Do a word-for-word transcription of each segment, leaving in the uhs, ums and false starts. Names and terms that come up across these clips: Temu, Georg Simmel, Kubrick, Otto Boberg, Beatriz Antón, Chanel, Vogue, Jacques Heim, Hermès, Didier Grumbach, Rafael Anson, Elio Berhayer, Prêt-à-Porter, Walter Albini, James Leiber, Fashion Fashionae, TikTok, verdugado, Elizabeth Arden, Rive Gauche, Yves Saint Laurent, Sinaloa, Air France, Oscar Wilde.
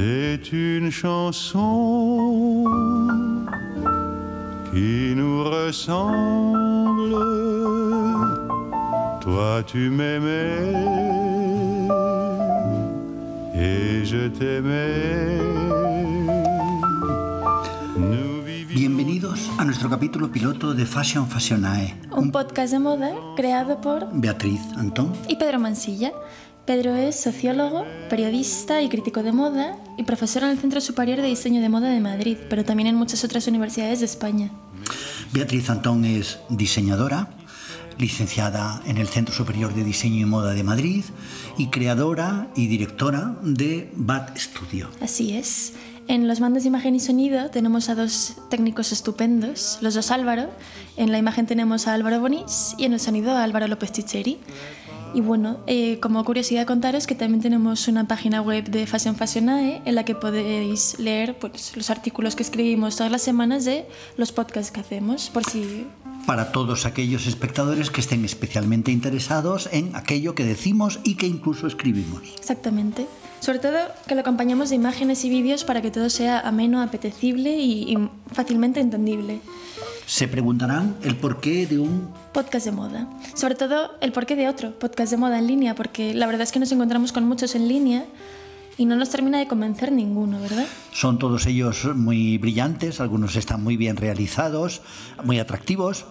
C'est une chanson qui nous ressemble. Toi tu m'aimais et je t'aimais. Bienvenidos a nuestro capítulo piloto de Fashion Fashionae. Un podcast de moda creado por Beatriz Antón y Pedro Mansilla. Pedro es sociólogo, periodista y crítico de moda y profesor en el Centro Superior de Diseño de Moda de Madrid, pero también en muchas otras universidades de España. Beatriz Antón es diseñadora, licenciada en el Centro Superior de Diseño y Moda de Madrid y creadora y directora de Bad Studio. Así es. En los mandos de imagen y sonido tenemos a dos técnicos estupendos, los dos Álvaro. En la imagen tenemos a Álvaro Bonís y en el sonido a Álvaro López Chicheri. Y bueno, eh, como curiosidad contaros que también tenemos una página web de Fashion Fashionae en la que podéis leer pues, los artículos que escribimos todas las semanas de los podcasts que hacemos, por si... Para todos aquellos espectadores que estén especialmente interesados en aquello que decimos y que incluso escribimos. Exactamente. Sobre todo que lo acompañamos de imágenes y vídeos para que todo sea ameno, apetecible y, y fácilmente entendible. Se preguntarán el porqué de un... podcast de moda. Sobre todo el porqué de otro podcast de moda en línea, porque la verdad es que nos encontramos con muchos en línea y no nos termina de convencer ninguno, ¿verdad? Son todos ellos muy brillantes, algunos están muy bien realizados, muy atractivos,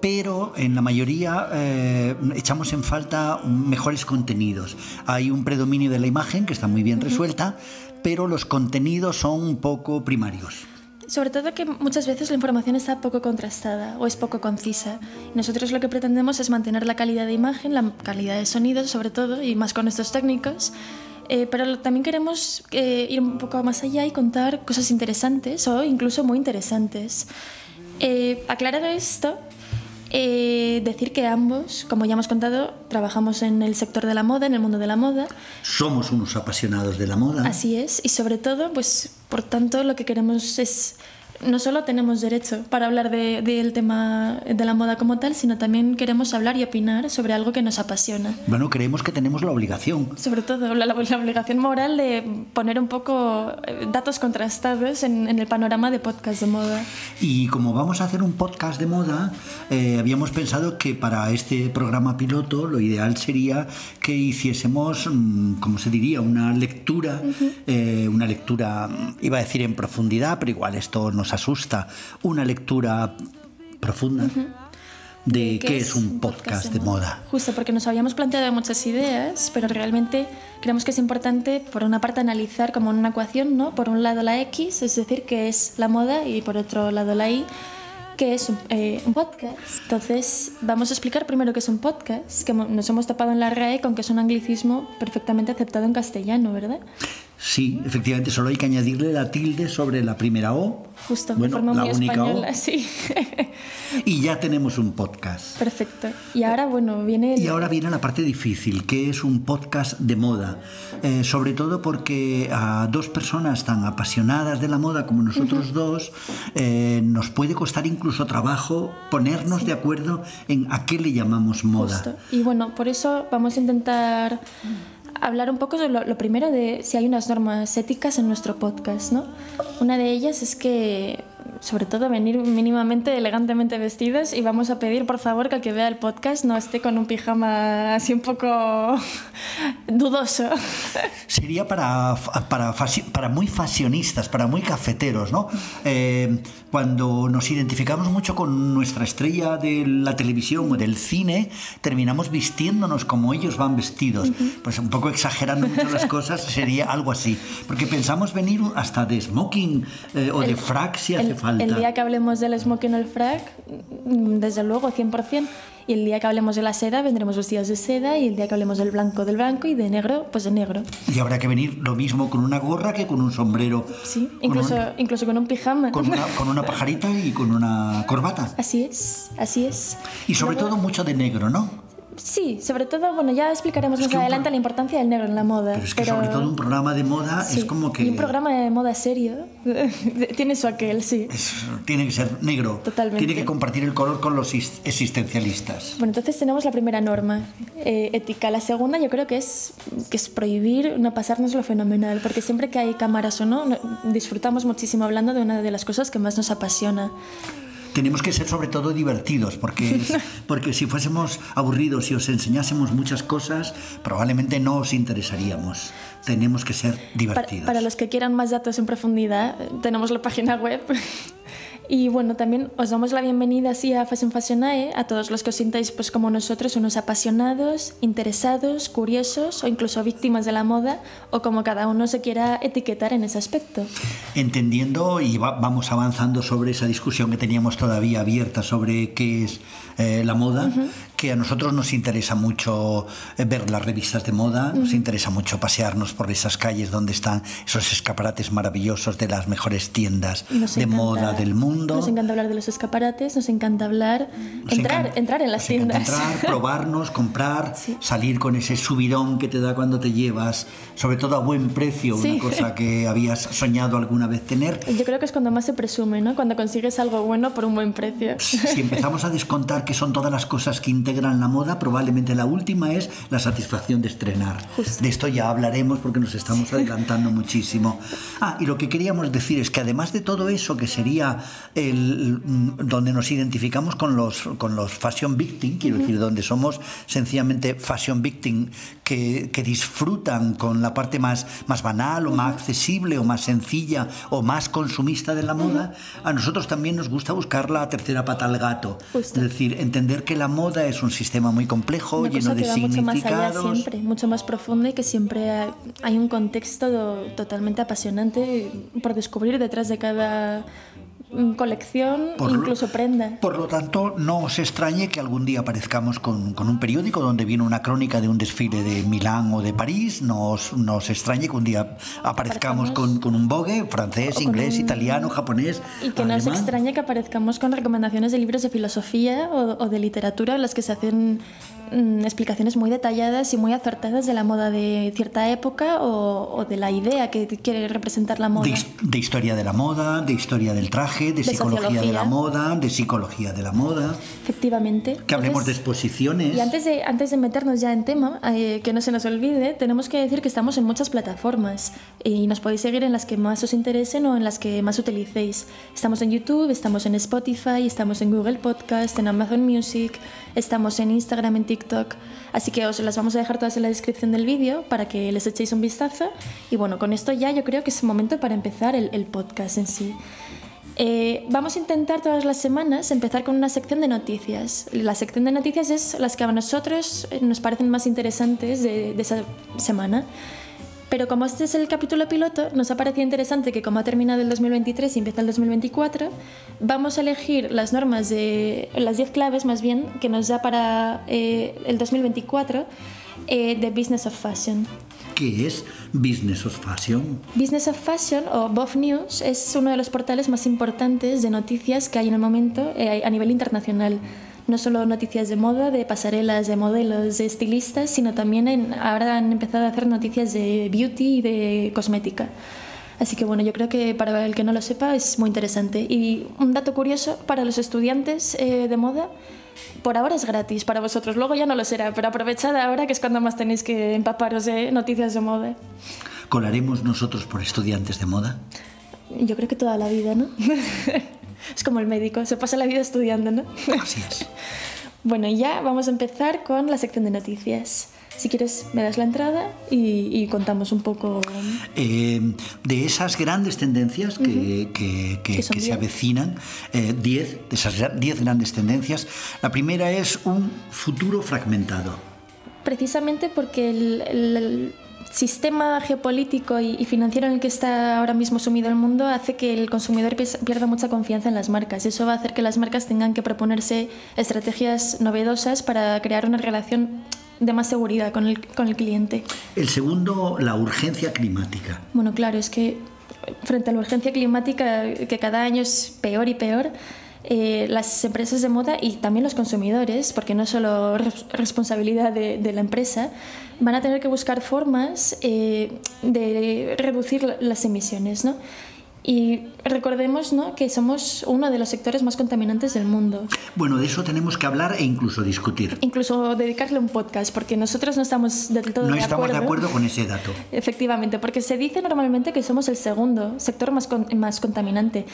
pero en la mayoría eh, echamos en falta mejores contenidos. Hay un predominio de la imagen que está muy bien resuelta, pero los contenidos son un poco primarios. Sobre todo que muchas veces la información está poco contrastada o es poco concisa. Nosotros lo que pretendemos es mantener la calidad de imagen, la calidad de sonido sobre todo, y más con estos técnicos, eh, pero también queremos eh, ir un poco más allá y contar cosas interesantes o incluso muy interesantes. Eh, aclarado esto, eh, decir que ambos, como ya hemos contado, trabajamos en el sector de la moda, en el mundo de la moda. Somos unos apasionados de la moda. Así es, y sobre todo, pues... Por tanto, lo que queremos es, no solo tenemos derecho para hablar de, del tema de la moda como tal, sino también queremos hablar y opinar sobre algo que nos apasiona. Bueno, creemos que tenemos la obligación. Sobre todo la, la obligación moral de poner un poco datos contrastados en, en el panorama de podcast de moda. Y como vamos a hacer un podcast de moda, eh, habíamos pensado que para este programa piloto lo ideal sería que hiciésemos, como se diría, una lectura, uh-huh. eh, una lectura... Iba a decir en profundidad, pero igual esto nos asusta. Una lectura profunda uh-huh. de qué, qué es, es un podcast, podcast de moda. moda. Justo, porque nos habíamos planteado muchas ideas, pero realmente creemos que es importante, por una parte, analizar como una ecuación, ¿no? Por un lado la X, es decir, qué es la moda, y por otro lado la Y, qué es un, eh, un podcast. Entonces, vamos a explicar primero qué es un podcast, que nos hemos tapado en la R A E con que es un anglicismo perfectamente aceptado en castellano, ¿verdad? Sí, efectivamente, solo hay que añadirle la tilde sobre la primera O. Justo, bueno, de forma muy española, sí. Y ya tenemos un podcast. Perfecto. Y ahora, bueno, viene... El... Y ahora viene la parte difícil, que es un podcast de moda. Eh, sobre todo porque a dos personas tan apasionadas de la moda como nosotros uh-huh. dos, eh, nos puede costar incluso trabajo ponernos sí. de acuerdo en a qué le llamamos moda. Justo. Y bueno, por eso vamos a intentar... hablar un poco sobre lo, lo primero de si hay unas normas éticas en nuestro podcast, ¿no? Una de ellas es que, sobre todo, venir mínimamente elegantemente vestidos, y vamos a pedir, por favor, que el que vea el podcast no esté con un pijama así un poco dudoso. Sería para, para, para muy fashionistas, para muy cafeteros, ¿no? Eh, cuando nos identificamos mucho con nuestra estrella de la televisión o del cine, terminamos vistiéndonos como ellos van vestidos. Uh-huh. Pues un poco exagerando mucho las cosas, sería algo así. Porque pensamos venir hasta de smoking eh, o el, de frac si hace falta. El día que hablemos del smoking o el frac, desde luego, cien por cien. Y el día que hablemos de la seda, vendremos vestidos de seda. Y el día que hablemos del blanco, del blanco. Y de negro, pues de negro. Y habrá que venir lo mismo con una gorra que con un sombrero. Sí, incluso con, un, incluso con un pijama. Con una, con una pajarita y con una corbata. Así es, así es. Y sobre luego, todo mucho de negro, ¿no? Sí, sobre todo, bueno, ya explicaremos es más adelante la importancia del negro en la moda. Pero es que pero... sobre todo un programa de moda sí. es como que... Y un programa de moda serio tiene su aquel, sí. Es, tiene que ser negro. Totalmente. Tiene que compartir el color con los existencialistas. Bueno, entonces tenemos la primera norma eh, ética. La segunda yo creo que es, que es prohibir, no pasarnos lo fenomenal, porque siempre que hay cámaras o no, disfrutamos muchísimo hablando de una de las cosas que más nos apasiona. Tenemos que ser sobre todo divertidos, porque, es, porque si fuésemos aburridos y os enseñásemos muchas cosas, probablemente no os interesaríamos. Tenemos que ser divertidos. Para, para los que quieran más datos en profundidad, tenemos la página web. Y bueno, también os damos la bienvenida así a Fashion Fashionae, a todos los que os sintáis pues como nosotros, unos apasionados, interesados, curiosos o incluso víctimas de la moda, o como cada uno se quiera etiquetar en ese aspecto. Entendiendo y va, vamos avanzando sobre esa discusión que teníamos todavía abierta sobre qué es eh, la moda, uh-huh. que a nosotros nos interesa mucho ver las revistas de moda, uh-huh. nos interesa mucho pasearnos por esas calles donde están esos escaparates maravillosos de las mejores tiendas nos de encanta. moda del mundo. Nos encanta hablar de los escaparates, nos encanta hablar, nos entrar, encanta, entrar en las tiendas. Entrar, probarnos, comprar, sí. salir con ese subidón que te da cuando te llevas, sobre todo a buen precio, sí. una cosa que habías soñado alguna vez tener. Yo creo que es cuando más se presume, ¿no? Cuando consigues algo bueno por un buen precio. Si empezamos a descontar que son todas las cosas que integran la moda, probablemente la última es la satisfacción de estrenar. Justo. De esto ya hablaremos porque nos estamos sí. adelantando muchísimo. Ah, y lo que queríamos decir es que además de todo eso que sería... El, donde nos identificamos con los, con los fashion victim, quiero uh-huh. decir, donde somos sencillamente fashion victim que, que disfrutan con la parte más, más banal o uh-huh. más accesible o más sencilla o más consumista de la moda, uh-huh. a nosotros también nos gusta buscar la tercera pata al gato. Justo. Es decir, entender que la moda es un sistema muy complejo, Una lleno cosa que de va significados. Mucho más allá siempre, mucho más profundo y que siempre hay un contexto totalmente apasionante por descubrir detrás de cada... colección, por incluso lo, prenda. Por lo tanto, no os extrañe que algún día aparezcamos con, con un periódico donde viene una crónica de un desfile de Milán o de París. No os, no os extrañe que un día aparezcamos con, con un Vogue francés, inglés, un... italiano, japonés. Y que alemán. No os extrañe que aparezcamos con recomendaciones de libros de filosofía o, o de literatura en las que se hacen mm, explicaciones muy detalladas y muy acertadas de la moda de cierta época o, o de la idea que quiere representar la moda. De, de historia de la moda, de historia del traje, de, de psicología sociología. de la moda, de psicología de la moda. Efectivamente. Que hablemos Entonces, de exposiciones. Y antes de, antes de meternos ya en tema, eh, que no se nos olvide, tenemos que decir que estamos en muchas plataformas y nos podéis seguir en las que más os interesen o en las que más utilicéis. Estamos en YouTube, estamos en Spotify, estamos en Google Podcast, en Amazon Music, estamos en Instagram, en TikTok. Así que os las vamos a dejar todas en la descripción del vídeo para que les echéis un vistazo. Y bueno, con esto ya yo creo que es el momento para empezar el, el podcast en sí. Eh, vamos a intentar todas las semanas empezar con una sección de noticias. La sección de noticias es las que a nosotros nos parecen más interesantes de, de esa semana. Pero como este es el capítulo piloto, nos ha parecido interesante que como ha terminado el dos mil veintitrés y empieza el dos mil veinticuatro, vamos a elegir las normas de las diez claves más bien que nos da para eh, el dos mil veinticuatro eh, de Business of Fashion. ¿Qué es Business of Fashion? Business of Fashion o B O F News es uno de los portales más importantes de noticias que hay en el momento eh, a nivel internacional. No solo noticias de moda, de pasarelas, de modelos, de estilistas, sino también en, ahora han empezado a hacer noticias de beauty y de cosmética. Así que bueno, yo creo que para el que no lo sepa es muy interesante. Y un dato curioso para los estudiantes eh, de moda, por ahora es gratis para vosotros, luego ya no lo será, pero aprovechad ahora que es cuando más tenéis que empaparos de noticias de moda. ¿Colaremos nosotros por estudiantes de moda? Yo creo que toda la vida, ¿no? Es como el médico, se pasa la vida estudiando, ¿no? Así es. Bueno, ya vamos a empezar con la sección de noticias. Si quieres, me das la entrada y, y contamos un poco... Eh, de esas grandes tendencias que, uh-huh. que, que, que, que se avecinan, eh, diez, de esas diez grandes tendencias, la primera es un futuro fragmentado. Precisamente porque el... el, el sistema geopolítico y financiero en el que está ahora mismo sumido el mundo hace que el consumidor pierda mucha confianza en las marcas. Eso va a hacer que las marcas tengan que proponerse estrategias novedosas para crear una relación de más seguridad con el, con el cliente. El segundo, la urgencia climática. Bueno, claro, es que frente a la urgencia climática, que cada año es peor y peor, eh, las empresas de moda y también los consumidores, porque no es solo res responsabilidad de, de la empresa, van a tener que buscar formas eh, de reducir las emisiones, ¿no? Y recordemos, ¿no?, que somos uno de los sectores más contaminantes del mundo. Bueno, de eso tenemos que hablar e incluso discutir. Incluso dedicarle un podcast, porque nosotros no estamos del todo de acuerdo. No estamos de acuerdo con ese dato. Efectivamente, porque se dice normalmente que somos el segundo sector más, con, más contaminante,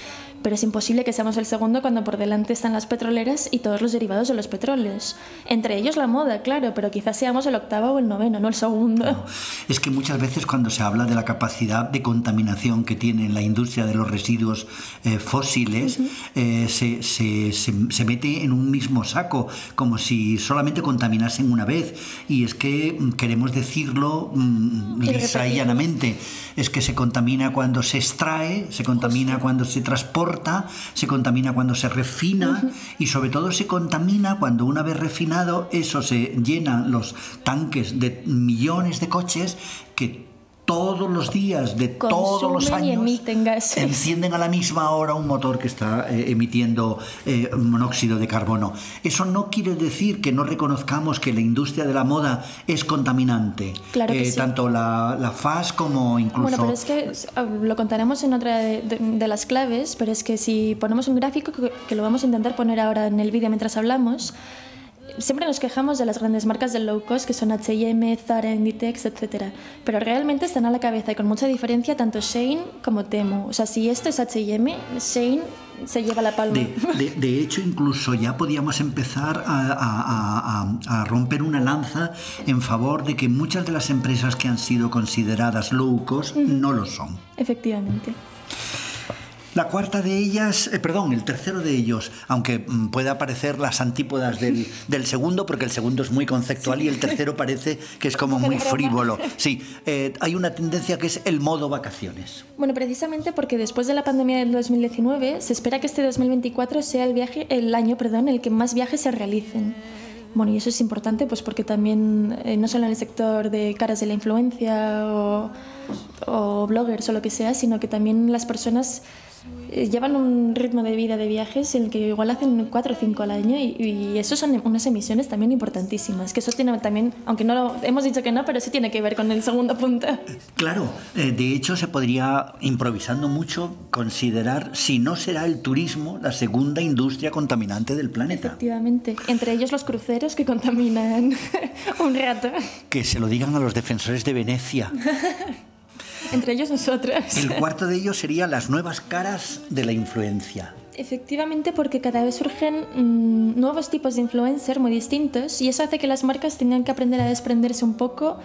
pero es imposible que seamos el segundo cuando por delante están las petroleras y todos los derivados de los petróleos. Entre ellos la moda, claro, pero quizás seamos el octavo o el noveno, no el segundo. No. Es que muchas veces cuando se habla de la capacidad de contaminación que tiene la industria de los residuos eh, fósiles, uh-huh. eh, se, se, se, se mete en un mismo saco, como si solamente contaminasen una vez. Y es que queremos decirlo mmm, lisa y llanamente, es que se contamina cuando se extrae, se contamina Justo. Cuando se transporta, se contamina cuando se refina, uh-huh. y sobre todo se contamina cuando una vez refinado eso se llenan los tanques de millones de coches que todos los días, de Consumen todos los años, encienden a la misma hora un motor que está eh, emitiendo eh, monóxido de carbono. Eso no quiere decir que no reconozcamos que la industria de la moda es contaminante. Claro que eh, sí. Tanto la, la F A S como incluso... Bueno, pero es que lo contaremos en otra de, de, de las claves, pero es que si ponemos un gráfico, que, que lo vamos a intentar poner ahora en el vídeo mientras hablamos, siempre nos quejamos de las grandes marcas del low cost, que son H y M, Zara, Inditex, etcétera. Pero realmente están a la cabeza y con mucha diferencia tanto Shein como Temu. O sea, si esto es H y M, Shein se lleva la palma. De, de, de hecho, incluso ya podíamos empezar a, a, a, a romper una lanza en favor de que muchas de las empresas que han sido consideradas low cost uh-huh. no lo son. Efectivamente. La cuarta de ellas, eh, perdón, el tercero de ellos, aunque pueda parecer las antípodas del, del segundo, porque el segundo es muy conceptual sí. y el tercero parece que es como muy frívolo. Sí, eh, hay una tendencia que es el modo vacaciones. Bueno, precisamente porque después de la pandemia del dos mil diecinueve se espera que este dos mil veinticuatro sea el viaje, el año, perdón, en el que más viajes se realicen. Bueno, y eso es importante pues porque también, eh, no solo en el sector de caras de la influencia o, o bloggers o lo que sea, sino que también las personas llevan un ritmo de vida de viajes en el que igual hacen cuatro o cinco al año y, y eso son unas emisiones también importantísimas, que eso tiene también, aunque no lo, hemos dicho que no, pero sí tiene que ver con el segundo punto. Claro, eh, de hecho se podría, improvisando mucho, considerar si no será el turismo la segunda industria contaminante del planeta. Efectivamente, entre ellos los cruceros que contaminan un rato. Que se lo digan a los defensores de Venecia. Entre ellos nosotras. El cuarto de ellos sería las nuevas caras de la influencia. Efectivamente, porque cada vez surgen mmm, nuevos tipos de influencer muy distintos y eso hace que las marcas tengan que aprender a desprenderse un poco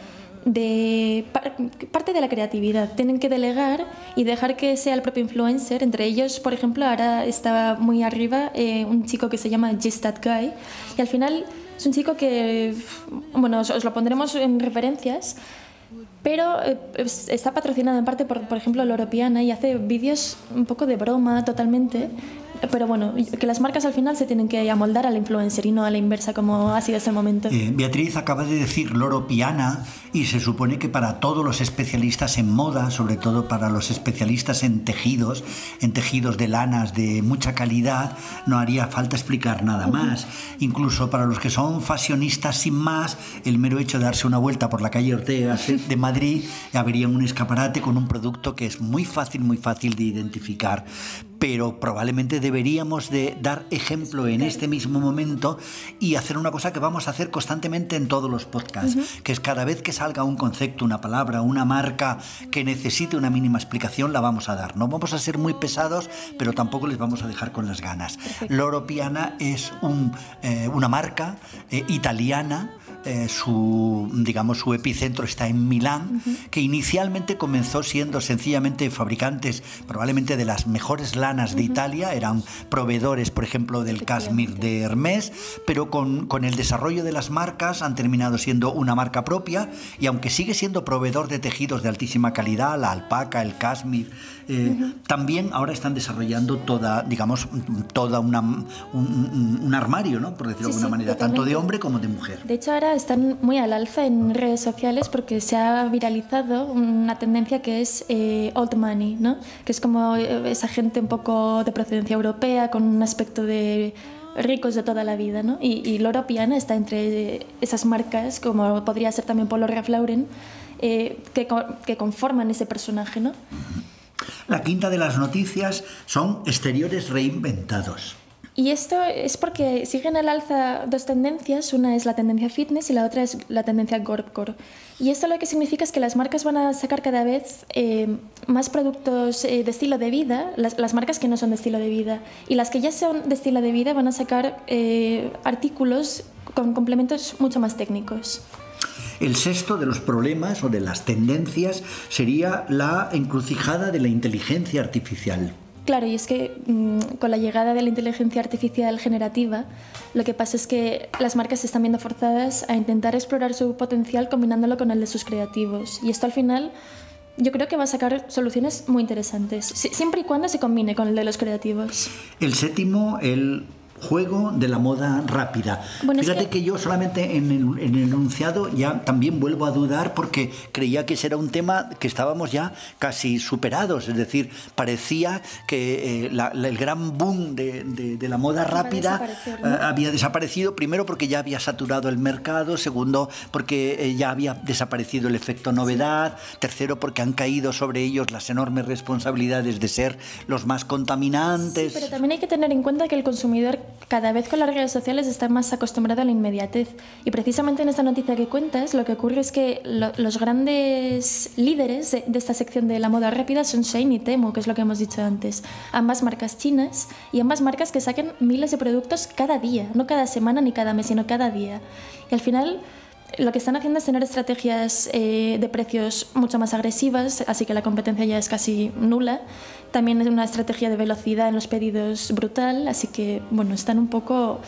de par parte de la creatividad. Tienen que delegar y dejar que sea el propio influencer. Entre ellos, por ejemplo, ahora estaba muy arriba eh, un chico que se llama Just That Guy y al final es un chico que, bueno, os, os lo pondremos en referencias, pero está patrocinado en parte por, por ejemplo, Loro Piana y hace vídeos un poco de broma totalmente. Pero bueno, que las marcas al final se tienen que amoldar al influencer y no a la inversa como ha sido hasta el momento. Eh, Beatriz acaba de decir Loro Piana y se supone que para todos los especialistas en moda, sobre todo para los especialistas en tejidos, en tejidos de lanas de mucha calidad, no haría falta explicar nada más. Uh-huh. Incluso para los que son fashionistas sin más, el mero hecho de darse una vuelta por la calle Ortega de Madrid, habría un escaparate con un producto que es muy fácil, muy fácil de identificar. Pero probablemente deberíamos de dar ejemplo en este mismo momento y hacer una cosa que vamos a hacer constantemente en todos los podcasts, uh-huh. que es cada vez que salga un concepto, una palabra, una marca que necesite una mínima explicación, la vamos a dar. No vamos a ser muy pesados, pero tampoco les vamos a dejar con las ganas. Perfecto. Loro Piana es un, eh, una marca eh, italiana. Eh, su, digamos, su epicentro está en Milán, uh-huh. que inicialmente comenzó siendo sencillamente fabricantes probablemente de las mejores lanas uh-huh. de Italia, eran proveedores, por ejemplo, del cashmere de Hermès, pero con, con el desarrollo de las marcas han terminado siendo una marca propia y aunque sigue siendo proveedor de tejidos de altísima calidad, la alpaca, el cashmere, eh, uh-huh. también ahora están desarrollando toda, digamos, toda una, un, un, un armario, ¿no? Por decirlo sí, de alguna sí, manera, totalmente. Tanto de hombre como de mujer. De hecho, ahora están muy al alza en redes sociales porque se ha viralizado una tendencia que es eh, old money, ¿no? Que es como esa gente un poco de procedencia europea, con un aspecto de ricos de toda la vida, ¿no? Y, y Loro Piana está entre esas marcas, como podría ser también Polo Ralph Lauren, eh, que, que conforman ese personaje, ¿no? La quinta de las noticias son exteriores reinventados. Y esto es porque siguen al alza dos tendencias, una es la tendencia fitness y la otra es la tendencia gorpcore. Y esto lo que significa es que las marcas van a sacar cada vez eh, más productos eh, de estilo de vida, las, las marcas que no son de estilo de vida, y las que ya son de estilo de vida van a sacar eh, artículos con complementos mucho más técnicos. El sexto de los problemas o de las tendencias sería la encrucijada de la inteligencia artificial. Claro, y es que mmm, con la llegada de la inteligencia artificial generativa, lo que pasa es que las marcas se están viendo forzadas a intentar explorar su potencial combinándolo con el de sus creativos. Y esto al final yo creo que va a sacar soluciones muy interesantes, siempre y cuando se combine con el de los creativos. El séptimo, el juego de la moda rápida. Bueno, fíjate es que... que yo solamente en el, en el enunciado ya también vuelvo a dudar porque creía que ese era un tema que estábamos ya casi superados, es decir, parecía que eh, la, la, el gran boom de, de, de la moda rápida ¿no? eh, había desaparecido, primero porque ya había saturado el mercado, segundo porque eh, ya había desaparecido el efecto novedad, sí. Tercero porque han caído sobre ellos las enormes responsabilidades de ser los más contaminantes. Sí, pero también hay que tener en cuenta que el consumidor cada vez con las redes sociales está más acostumbrado a la inmediatez. Y precisamente en esta noticia que cuentas, lo que ocurre es que lo, los grandes líderes de, de esta sección de la moda rápida son Shein y Temu, que es lo que hemos dicho antes. Ambas marcas chinas y ambas marcas que sacan miles de productos cada día, no cada semana ni cada mes, sino cada día. Y al final lo que están haciendo es tener estrategias eh, de precios mucho más agresivas, así que la competencia ya es casi nula. También es una estrategia de velocidad en los pedidos brutal, así que bueno, están un poco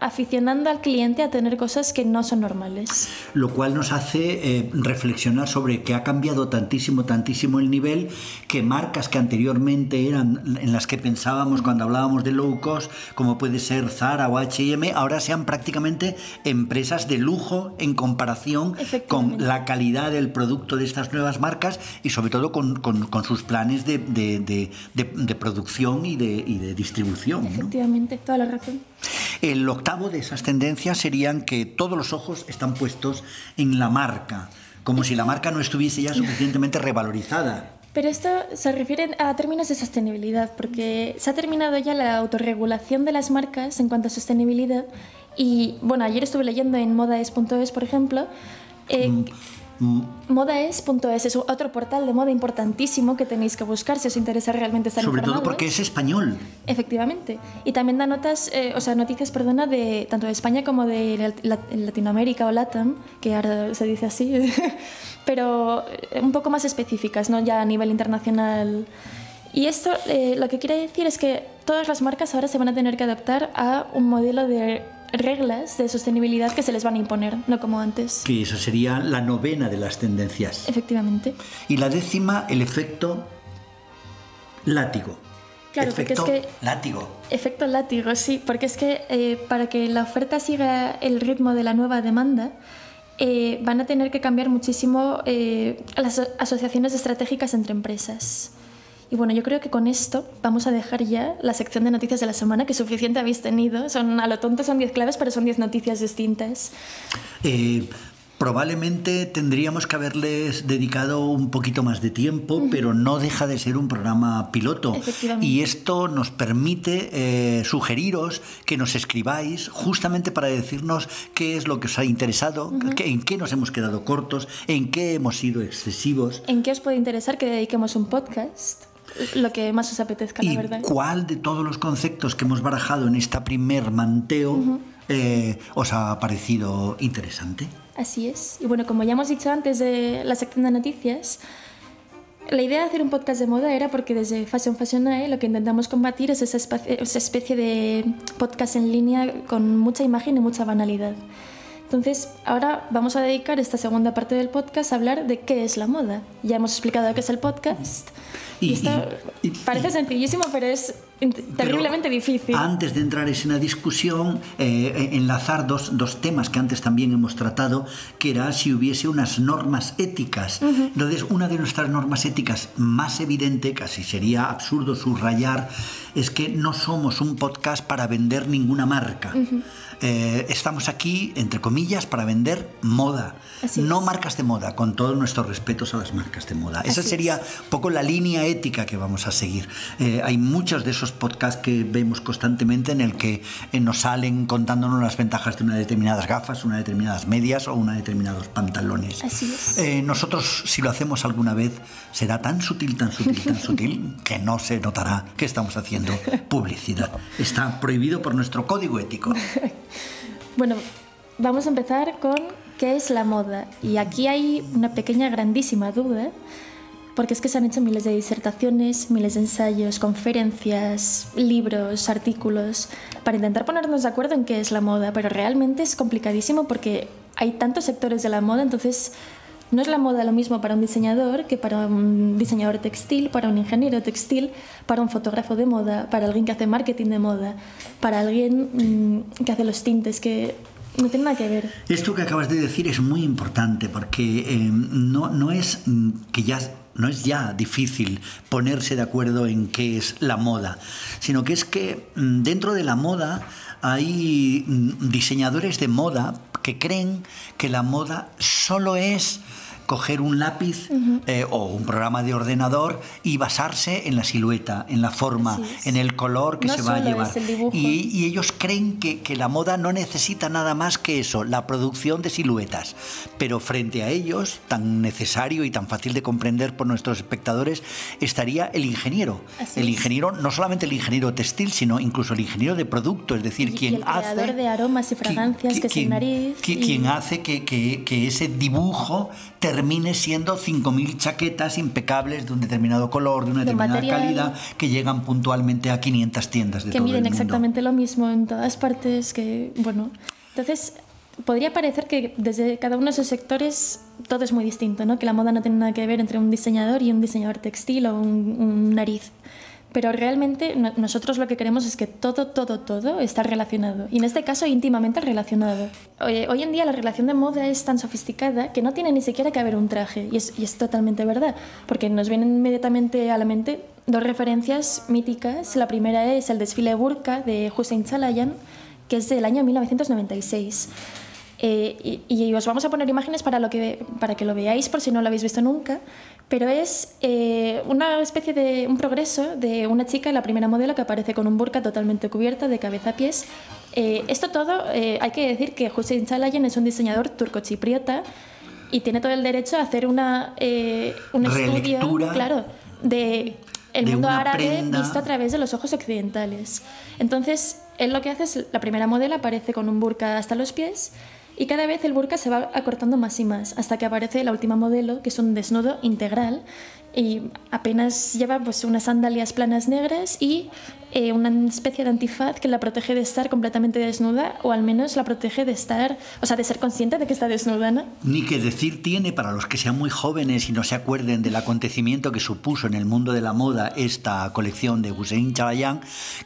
aficionando al cliente a tener cosas que no son normales. Lo cual nos hace eh, reflexionar sobre que ha cambiado tantísimo, tantísimo el nivel, que marcas que anteriormente eran en las que pensábamos cuando hablábamos de low cost, como puede ser Zara o H y M, ahora sean prácticamente empresas de lujo en comparación con la calidad del producto de estas nuevas marcas y sobre todo con, con, con sus planes de, de, de, de, de producción y de, y de distribución. Efectivamente, ¿no? Toda la razón. El El octavo de esas tendencias serían que todos los ojos están puestos en la marca, como si la marca no estuviese ya suficientemente revalorizada. Pero esto se refiere a términos de sostenibilidad, porque se ha terminado ya la autorregulación de las marcas en cuanto a sostenibilidad. Y bueno, ayer estuve leyendo en moda es punto es, por ejemplo, eh, mm. moda es punto es es otro portal de moda importantísimo que tenéis que buscar si os interesa realmente estar informados. Sobre todo porque es español. Efectivamente. Y también da notas, eh, o sea, noticias, perdona, de tanto de España como de Latinoamérica o LATAM, que ahora se dice así, pero un poco más específicas, ¿no? Ya a nivel internacional. Y esto eh, lo que quiere decir es que todas las marcas ahora se van a tener que adaptar a un modelo de reglas de sostenibilidad que se les van a imponer, no como antes. Que esa sería la novena de las tendencias. Efectivamente. Y la décima, el efecto látigo. Claro, efecto porque es que, látigo. Efecto látigo, sí, porque es que eh, para que la oferta siga el ritmo de la nueva demanda, eh, van a tener que cambiar muchísimo eh, las aso- asociaciones estratégicas entre empresas. Y bueno, yo creo que con esto vamos a dejar ya la sección de noticias de la semana, que suficiente habéis tenido. Son, a lo tonto son diez claves, pero son diez noticias distintas. Eh, probablemente tendríamos que haberles dedicado un poquito más de tiempo, uh-huh. pero no deja de ser un programa piloto. Y esto nos permite eh, sugeriros que nos escribáis justamente para decirnos qué es lo que os ha interesado, uh-huh. que, en qué nos hemos quedado cortos, en qué hemos sido excesivos. ¿En qué os puede interesar que dediquemos un podcast? Lo que más os apetezca, la verdad. ¿Y cuál de todos los conceptos que hemos barajado en esta primer manteo uh-huh. eh, os ha parecido interesante? Así es. Y bueno, como ya hemos dicho antes de la sección de noticias, la idea de hacer un podcast de moda era porque desde Fashion Fashionae lo que intentamos combatir es esa especie de podcast en línea con mucha imagen y mucha banalidad. Entonces, ahora vamos a dedicar esta segunda parte del podcast a hablar de qué es la moda. Ya hemos explicado qué es el podcast. Y, y, está, y, y parece y, sencillísimo, pero es terriblemente difícil. Antes de entrar en esa discusión, eh, enlazar dos, dos temas que antes también hemos tratado, que era si hubiese unas normas éticas. Uh-huh. Entonces, una de nuestras normas éticas más evidente, casi sería absurdo subrayar, es que no somos un podcast para vender ninguna marca. Uh-huh. Eh, estamos aquí, entre comillas, para vender moda, no marcas de moda, con todos nuestros respetos a las marcas de moda. Esa sería un poco la línea ética que vamos a seguir. Eh, hay muchos de esos podcasts que vemos constantemente en el que eh, nos salen contándonos las ventajas de unas determinadas gafas, unas determinadas medias o unos determinados pantalones. Así es. Eh, nosotros, si lo hacemos alguna vez, será tan sutil, tan sutil, tan sutil, que no se notará que estamos haciendo publicidad. Está prohibido por nuestro código ético. Bueno, vamos a empezar con qué es la moda. Y aquí hay una pequeña, grandísima duda, porque es que se han hecho miles de disertaciones, miles de ensayos, conferencias, libros, artículos, para intentar ponernos de acuerdo en qué es la moda, pero realmente es complicadísimo porque hay tantos sectores de la moda, entonces no es la moda lo mismo para un diseñador que para un diseñador textil, para un ingeniero textil, para un fotógrafo de moda, para alguien que hace marketing de moda, para alguien mmm, que hace los tintes, que no tiene nada que ver. Esto que acabas de decir es muy importante porque eh, no, no es que ya... no es ya difícil ponerse de acuerdo en qué es la moda, sino que es que dentro de la moda hay diseñadores de moda que creen que la moda solo es coger un lápiz uh-huh. eh, o un programa de ordenador y basarse en la silueta, en la forma, en el color que no se va a llevar. Y, y ellos creen que, que la moda no necesita nada más que eso, la producción de siluetas. Pero frente a ellos, tan necesario y tan fácil de comprender por nuestros espectadores, estaría el ingeniero. Así el ingeniero, es. no solamente el ingeniero textil, sino incluso el ingeniero de producto, es decir, y, quien y el hace... el creador de aromas y fragancias que, que, que sin nariz... Que, y... Quien hace que, que, que ese dibujo termine termine siendo cinco mil chaquetas impecables de un determinado color, de una determinada de calidad, que llegan puntualmente a quinientas tiendas de todo el mundo. Que miden exactamente lo mismo en todas partes, que, bueno... Entonces, podría parecer que desde cada uno de esos sectores todo es muy distinto, ¿no? Que la moda no tiene nada que ver entre un diseñador y un diseñador textil o un, un nariz. Pero realmente nosotros lo que queremos es que todo, todo, todo está relacionado. Y en este caso, íntimamente relacionado. Hoy, hoy en día la relación de moda es tan sofisticada que no tiene ni siquiera que haber un traje. Y es, y es totalmente verdad. Porque nos vienen inmediatamente a la mente dos referencias míticas. La primera es el desfile de burka de Hussein Chalayan, que es del año mil novecientos noventa y seis. Eh, y, y os vamos a poner imágenes para, lo que, para que lo veáis, por si no lo habéis visto nunca. Pero es eh, una especie de un progreso de una chica, la primera modelo, que aparece con un burka totalmente cubierta de cabeza a pies. Eh, esto todo, eh, hay que decir que Hussein Chalayan es un diseñador turcochipriota y tiene todo el derecho a hacer una, eh, un estudio claro, de el de mundo árabe prenda. Visto a través de los ojos occidentales. Entonces, él lo que hace es, la primera modelo aparece con un burka hasta los pies. Y cada vez el burka se va acortando más y más, hasta que aparece la última modelo, que es un desnudo integral, y apenas lleva pues, unas sandalias planas negras y eh, una especie de antifaz que la protege de estar completamente desnuda, o al menos la protege de estar, o sea, de ser consciente de que está desnuda, ¿no? Ni que decir tiene para los que sean muy jóvenes y no se acuerden del acontecimiento que supuso en el mundo de la moda esta colección de Hussein Chalayan,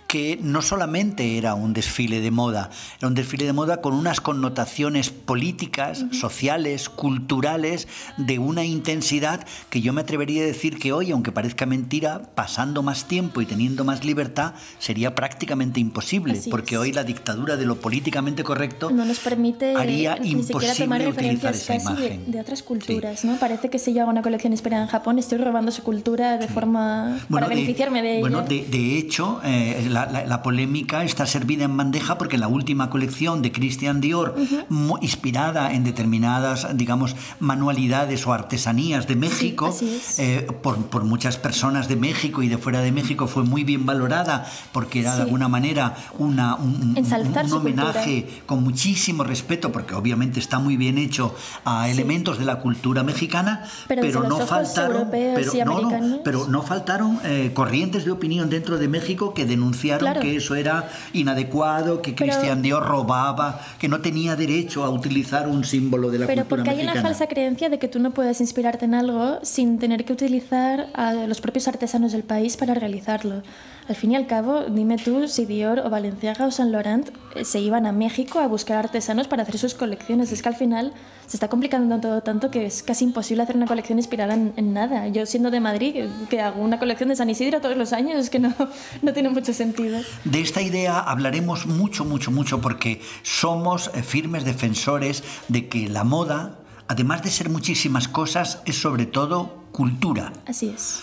que no solamente era un desfile de moda, era un desfile de moda con unas connotaciones políticas, uh-huh. sociales, culturales, de una intensidad que yo me atrevería a decir que hoy, aunque parezca mentira, pasando más tiempo y teniendo más libertad, sería prácticamente imposible, así porque es. Hoy la dictadura de lo políticamente correcto no nos permite haría ni imposible tomar utilizar esa imagen. De, de otras culturas, sí. ¿no? Parece que si yo hago una colección inspirada en Japón, estoy robando su cultura de sí. forma bueno, para beneficiarme de, de ella. Bueno, de, de hecho, eh, la, la, la polémica está servida en bandeja porque la última colección de Christian Dior, uh-huh. inspirada en determinadas, digamos, manualidades o artesanías de México, sí, así es. eh, Por, por muchas personas de México y de fuera de México fue muy bien valorada porque era sí. de alguna manera una, un, un homenaje cultura. Con muchísimo respeto porque obviamente está muy bien hecho a sí. elementos de la cultura mexicana, pero, pero, no, faltaron, pero, no, no, pero no faltaron eh, corrientes de opinión dentro de México que denunciaron claro. que eso era inadecuado, que pero, Christian Dior robaba, que no tenía derecho a utilizar un símbolo de la cultura mexicana. Pero porque hay una falsa creencia de que tú no puedes inspirarte en algo sin tener que utilizar utilizar a los propios artesanos del país para realizarlo. Al fin y al cabo, dime tú si Dior o Balenciaga o Saint Laurent se iban a México a buscar artesanos para hacer sus colecciones. Es que al final se está complicando todo tanto que es casi imposible hacer una colección inspirada en, en nada. Yo siendo de Madrid, que hago una colección de San Isidro todos los años, es que no, no tiene mucho sentido. De esta idea hablaremos mucho, mucho, mucho, porque somos firmes defensores de que la moda, además de ser muchísimas cosas, es sobre todo cultura. Así es.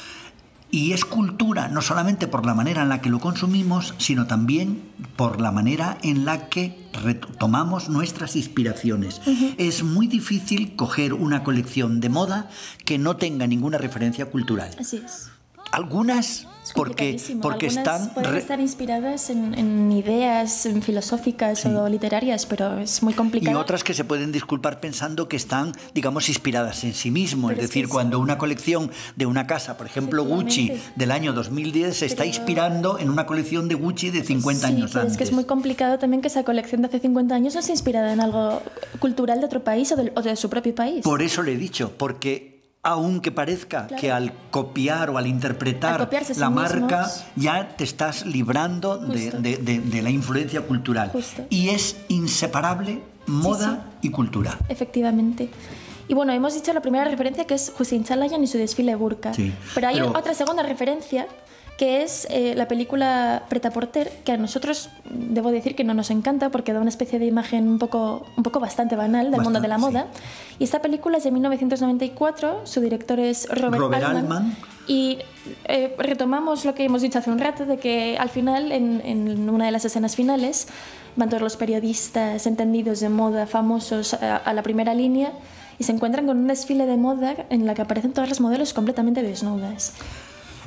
Y es cultura no solamente por la manera en la que lo consumimos, sino también por la manera en la que retomamos nuestras inspiraciones. Uh-huh. Es muy difícil coger una colección de moda que no tenga ninguna referencia cultural. Así es. Algunas es porque, porque Algunas están... pueden estar inspiradas en, en ideas en filosóficas, sí, o literarias, pero es muy complicado. Y otras que se pueden disculpar pensando que están, digamos, inspiradas en sí mismo. Pero es decir, es cuando sí, una colección de una casa, por ejemplo Gucci, del año dos mil diez, se pero... está inspirando en una colección de Gucci de cincuenta sí, años pero antes. Es que es muy complicado también que esa colección de hace cincuenta años no sea inspirada en algo cultural de otro país o de, o de su propio país. Por eso le he dicho, porque... aunque parezca, claro, que al copiar o al interpretar al la sí marca mismos, ya te estás librando de, de, de, de la influencia cultural. Justo. Y es inseparable moda, sí, sí, y cultura. Efectivamente. Y bueno, hemos dicho la primera referencia, que es Hussein Chalayan y su desfile burka. Sí. Pero hay Pero... otra segunda referencia, que es eh, la película Prêt-à-Porter, que a nosotros, debo decir, que no nos encanta porque da una especie de imagen un poco, un poco bastante banal del bastante, mundo de la moda. Sí. Y esta película es de mil novecientos noventa y cuatro, su director es Robert, Robert Altman. Altman. Y eh, retomamos lo que hemos dicho hace un rato, de que al final, en, en una de las escenas finales, van todos los periodistas entendidos de moda, famosos, a, a la primera línea, y se encuentran con un desfile de moda en la que aparecen todas las modelos completamente desnudas.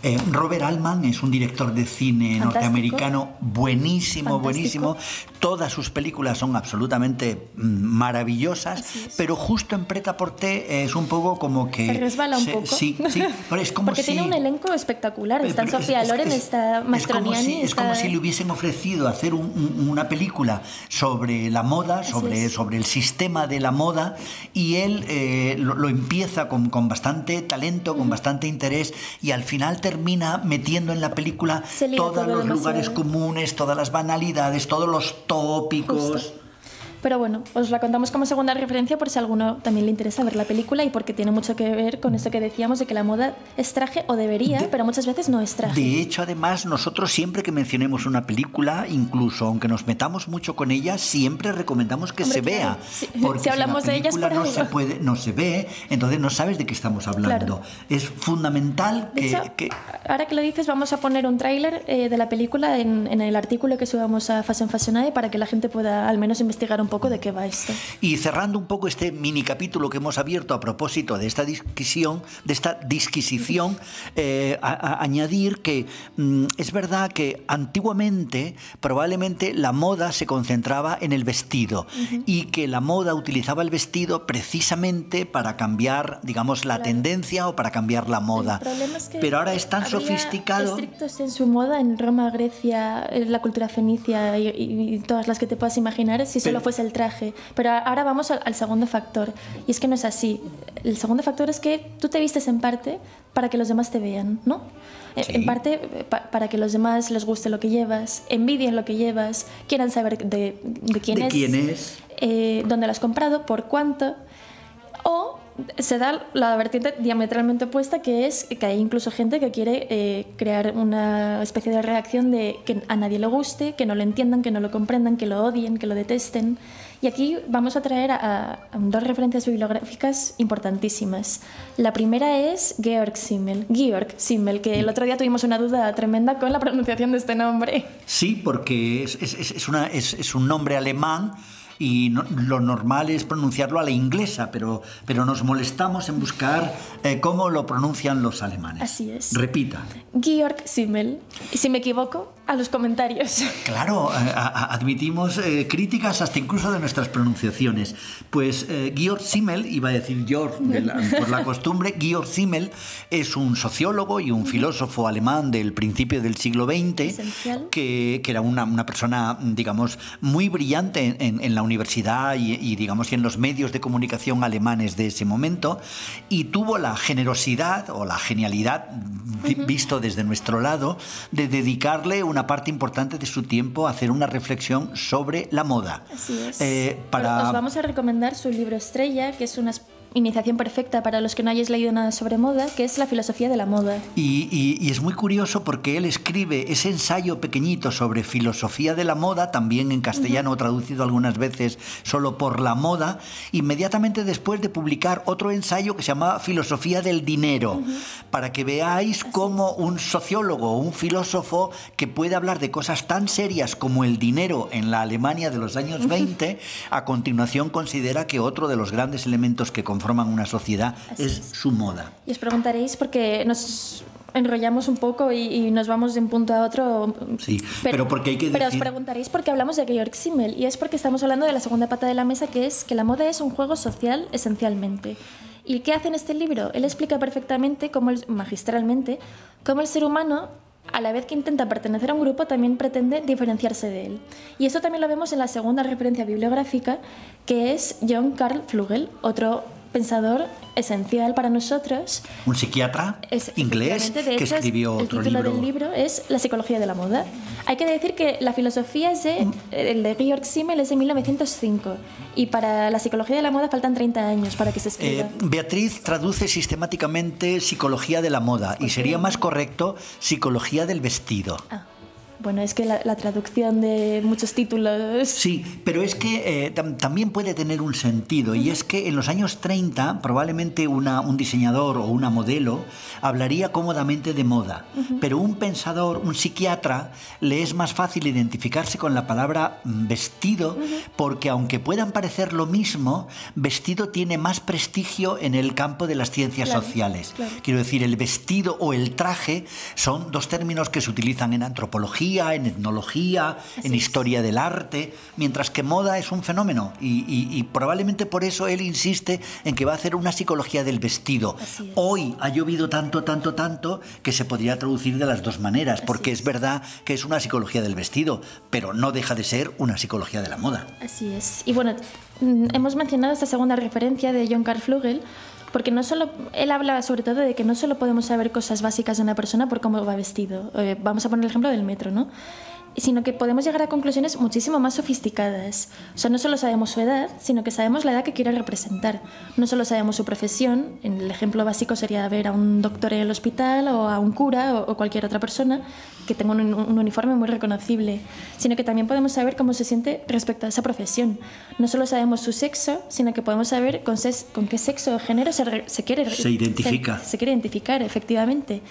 Eh, Robert Altman es un director de cine Fantástico. norteamericano buenísimo, Fantástico. buenísimo. Todas sus películas son absolutamente maravillosas, pero justo en Prêt-à-Porter es un poco como que... Se resbala un se, poco. Sí, sí. Pero es como Porque si, tiene un elenco espectacular. Están es, Sofía Loren, es, es, está Mastroianni... Es como, si, es como si le hubiesen ofrecido hacer un, un, una película sobre la moda, sobre, sobre el sistema de la moda, y él eh, lo, lo empieza con, con bastante talento, con uh-huh. bastante interés, y al final te termina metiendo en la película todos los lugares comunes, todas las banalidades, todos los tópicos. Justo. Pero bueno, os la contamos como segunda referencia por si a alguno también le interesa ver la película, y porque tiene mucho que ver con esto que decíamos de que la moda es traje, o debería, de, pero muchas veces no es traje. De hecho, además, nosotros siempre que mencionemos una película, incluso aunque nos metamos mucho con ella, siempre recomendamos que Hombre, se claro, vea. Si, porque si hablamos si la de ellas, por no algo. se puede, no se ve, entonces no sabes de qué estamos hablando. Claro. Es fundamental que, de hecho, que... Ahora que lo dices, vamos a poner un tráiler eh, de la película en, en el artículo que subamos a Fashion Fashionae para que la gente pueda al menos investigar un poco de qué va esto. Y cerrando un poco este mini capítulo que hemos abierto a propósito de esta disquisición, de esta disquisición, eh, a, a añadir que mm, es verdad que antiguamente probablemente la moda se concentraba en el vestido, uh-huh. y que la moda utilizaba el vestido precisamente para cambiar, digamos, la claro. tendencia o para cambiar la moda. El problema es que pero ahora es tan sofisticado. Estrictos en su moda en Roma, Grecia, en la cultura fenicia y, y, y todas las que te puedas imaginar, si solo fuese el traje. Pero ahora vamos al, al segundo factor, y es que no es así. El segundo factor es que tú te vistes en parte para que los demás te vean, ¿no? Sí. En parte pa, para que los demás les guste lo que llevas, envidien lo que llevas, quieran saber de, de quién ¿De es, quién es? Eh, dónde lo has comprado, por cuánto, o se da la vertiente diametralmente opuesta, que es que hay incluso gente que quiere eh, crear una especie de reacción de que a nadie le guste, que no lo entiendan, que no lo comprendan, que lo odien, que lo detesten. Y aquí vamos a traer a, a dos referencias bibliográficas importantísimas. La primera es Georg Simmel, Georg Simmel, que el otro día tuvimos una duda tremenda con la pronunciación de este nombre. Sí, porque es, es, es, una, es, es un nombre alemán, y no, lo normal es pronunciarlo a la inglesa, pero, pero nos molestamos en buscar eh, cómo lo pronuncian los alemanes. Así es. Repita. Georg Simmel. Y si me equivoco, a los comentarios. Claro, admitimos eh, críticas hasta incluso de nuestras pronunciaciones. Pues eh, Georg Simmel, iba a decir Georg de la, por la costumbre, Georg Simmel es un sociólogo y un filósofo alemán del principio del siglo veinte, que, que era una, una persona, digamos, muy brillante en, en la universidad y, y, digamos, y en los medios de comunicación alemanes de ese momento, y tuvo la generosidad o la genialidad, uh-huh, visto desde nuestro lado, de de dedicarle una parte importante de su tiempo a hacer una reflexión sobre la moda. Así es. Eh, para... Os vamos a recomendar su libro estrella, que es una iniciación perfecta para los que no hayáis leído nada sobre moda, que es La filosofía de la moda. Y, y, y es muy curioso porque él escribe ese ensayo pequeñito sobre filosofía de la moda, también en castellano, uh-huh, traducido algunas veces solo por La moda, inmediatamente después de publicar otro ensayo que se llama Filosofía del dinero, uh-huh, para que veáis cómo un sociólogo, un filósofo que puede hablar de cosas tan serias como el dinero en la Alemania de los años veinte, uh-huh, a continuación considera que otro de los grandes elementos que forman una sociedad es, es su moda. Y os preguntaréis porque nos enrollamos un poco y, y nos vamos de un punto a otro. Sí, pero, pero porque hay que decir... Pero os preguntaréis por qué hablamos de Georg Simmel, y es porque estamos hablando de la segunda pata de la mesa, que es que la moda es un juego social esencialmente. ¿Y qué hace en este libro? Él explica perfectamente, cómo el, magistralmente, cómo el ser humano, a la vez que intenta pertenecer a un grupo, también pretende diferenciarse de él. Y esto también lo vemos en la segunda referencia bibliográfica, que es John Carl Flügel, otro pensador esencial para nosotros. Un psiquiatra es, inglés de que hecho, escribió otro libro. El título del libro es La psicología de la moda. Hay que decir que la filosofía es de, el de Georg Simmel es de mil novecientos cinco, y para la psicología de la moda faltan treinta años para que se escriba. Eh, Beatriz traduce sistemáticamente psicología de la moda, okay, y sería más correcto psicología del vestido. Ah. Bueno, es que la, la traducción de muchos títulos... Sí, pero es que eh, tam también puede tener un sentido, y es que en los años treinta probablemente una, un diseñador o una modelo hablaría cómodamente de moda, uh-huh, pero un pensador, un psiquiatra, le es más fácil identificarse con la palabra vestido, uh-huh, porque aunque puedan parecer lo mismo, vestido tiene más prestigio en el campo de las ciencias, claro, sociales. Claro. Quiero decir, el vestido o el traje son dos términos que se utilizan en antropología, en etnología, así en historia es, del arte, mientras que moda es un fenómeno, y, y, y probablemente por eso él insiste en que va a hacer una psicología del vestido. Hoy ha llovido tanto, tanto, tanto que se podría traducir de las dos maneras, así porque es. es verdad que es una psicología del vestido, pero no deja de ser una psicología de la moda. Así es. Y bueno, hemos mencionado esta segunda referencia de John Carl Flügel, porque no solo, él habla sobre todo de que no solo podemos saber cosas básicas de una persona por cómo va vestido, eh, vamos a poner el ejemplo del metro, ¿no?, sino que podemos llegar a conclusiones muchísimo más sofisticadas. O sea, no solo sabemos su edad, sino que sabemos la edad que quiere representar. No solo sabemos su profesión, el ejemplo básico sería ver a un doctor en el hospital o a un cura o, o cualquier otra persona que tenga un, un uniforme muy reconocible, sino que también podemos saber cómo se siente respecto a esa profesión. No solo sabemos su sexo, sino que podemos saber con, ses, con qué sexo o género se, re, se quiere... Se identifica. Se, se quiere identificar, efectivamente.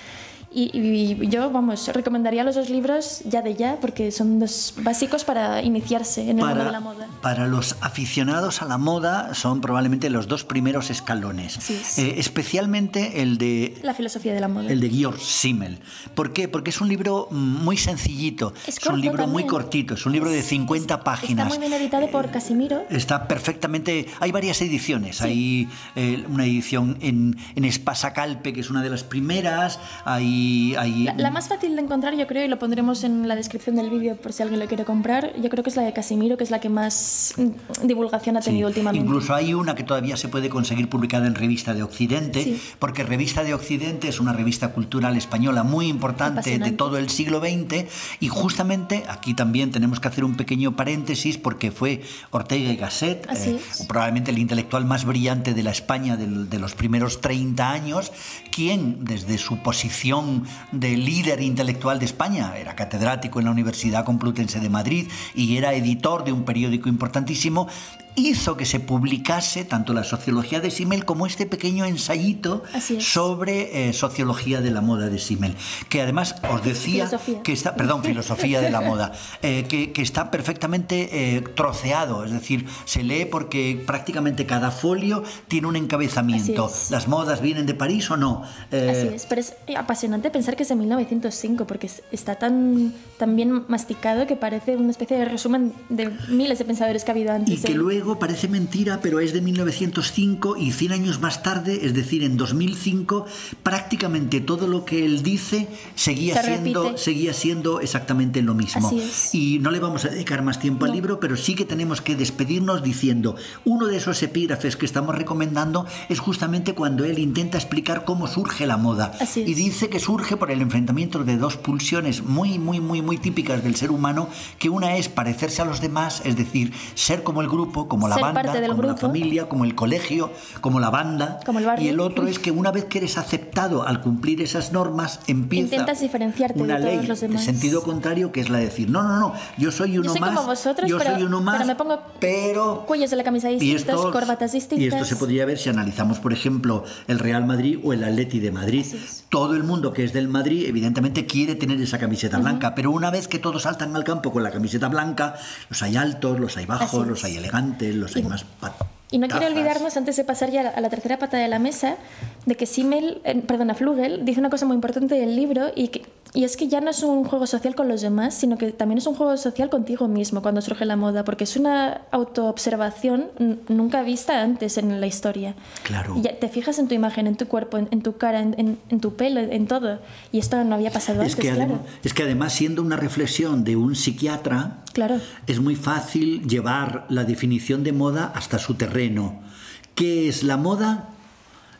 Y, y yo, vamos, recomendaría los dos libros ya de ya, porque son dos básicos para iniciarse en el para, mundo de la moda. Para los aficionados a la moda son probablemente los dos primeros escalones. Así es. Eh, especialmente el de... La filosofía de la moda. El de Georg Simmel. ¿Por qué? Porque es un libro muy sencillito. Es, es un libro también. muy cortito. Es un libro de cincuenta páginas. Está muy bien editado eh, por Casimiro. Está perfectamente... Hay varias ediciones. Sí. Hay eh, una edición en, en Espasa-Calpe, que es una de las primeras. Hay Y ahí... la, la más fácil de encontrar, yo creo, y lo pondremos en la descripción del vídeo por si alguien lo quiere comprar, yo creo que es la de Casimiro, que es la que más divulgación ha tenido, sí, últimamente. Incluso hay una que todavía se puede conseguir publicada en Revista de Occidente, sí, porque Revista de Occidente es una revista cultural española muy importante de todo el siglo veinte, y justamente aquí también tenemos que hacer un pequeño paréntesis porque fue Ortega y Gasset, eh, probablemente el intelectual más brillante de la España de, de los primeros treinta años, quien desde su posición de líder intelectual de España, era catedrático en la Universidad Complutense de Madrid y era editor de un periódico importantísimo, hizo que se publicase tanto la sociología de Simmel como este pequeño ensayito sobre eh, sociología de la moda de Simmel, que además os decía filosofía. que está, perdón, filosofía de la moda, eh, que, que está perfectamente eh, troceado, es decir, se lee porque prácticamente cada folio tiene un encabezamiento. ¿Las modas vienen de París o no? Eh, Así es, pero es apasionante pensar que es de mil novecientos cinco, porque está tan, tan bien masticado que parece una especie de resumen de miles de pensadores que ha habido antes. Y que luego parece mentira, pero es de mil novecientos cinco, y cien años más tarde, es decir, en dos mil cinco, prácticamente todo lo que él dice seguía, siendo, seguía siendo exactamente lo mismo. Así es. Y no le vamos a dedicar más tiempo no. al libro, pero sí que tenemos que despedirnos diciendo, uno de esos epígrafes que estamos recomendando es justamente cuando él intenta explicar cómo surge la moda. Así es. Y dice que surge por el enfrentamiento de dos pulsiones muy, muy, muy, muy típicas del ser humano, que una es parecerse a los demás, es decir, ser como el grupo, como la banda, como la familia, como el colegio, como la banda, como el barrio. Y el otro es que una vez que eres aceptado al cumplir esas normas, empieza intentas diferenciarte una de todos ley los demás. De sentido contrario, que es la de decir, no, no, no, yo soy uno yo soy más, como vosotros, yo pero, soy uno más, pero me pongo pero, cuellos de la camisa distintos, y esto, corbatas distintas. Y esto se podría ver si analizamos, por ejemplo, el Real Madrid o el Atleti de Madrid. Todo el mundo que es del Madrid, evidentemente, quiere tener esa camiseta uh-huh. blanca, pero una vez que todos saltan al campo con la camiseta blanca, los hay altos, los hay bajos, los hay elegantes. Los hay más patazas. Y no quiero olvidarnos, antes de pasar ya a la tercera pata de la mesa, de que Simmel, eh, perdona, Flügel, dice una cosa muy importante del libro, y, que, y es que ya no es un juego social con los demás, sino que también es un juego social contigo mismo cuando surge la moda, porque es una autoobservación nunca vista antes en la historia. Claro. Y te fijas en tu imagen, en tu cuerpo, en, en tu cara, en, en, en tu pelo, en todo. Y esto no había pasado es antes, que claro. Es que además, siendo una reflexión de un psiquiatra, claro. es muy fácil llevar la definición de moda hasta su terreno. ¿Qué es la moda?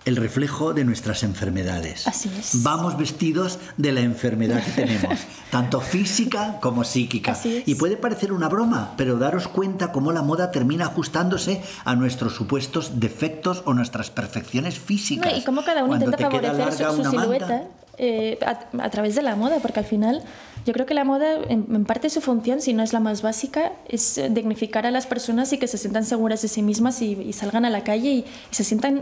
El reflejo de nuestras enfermedades. Así es. Vamos vestidos de la enfermedad que tenemos, tanto física como psíquica. Así es. Y puede parecer una broma, pero daros cuenta cómo la moda termina ajustándose a nuestros supuestos defectos o nuestras perfecciones físicas. No, y cómo cada uno Cuando intenta favorecer su, su silueta manta, eh, a, a través de la moda, porque al final... Yo creo que la moda, en parte su función, si no es la más básica, es dignificar a las personas y que se sientan seguras de sí mismas y, y salgan a la calle y, y se sientan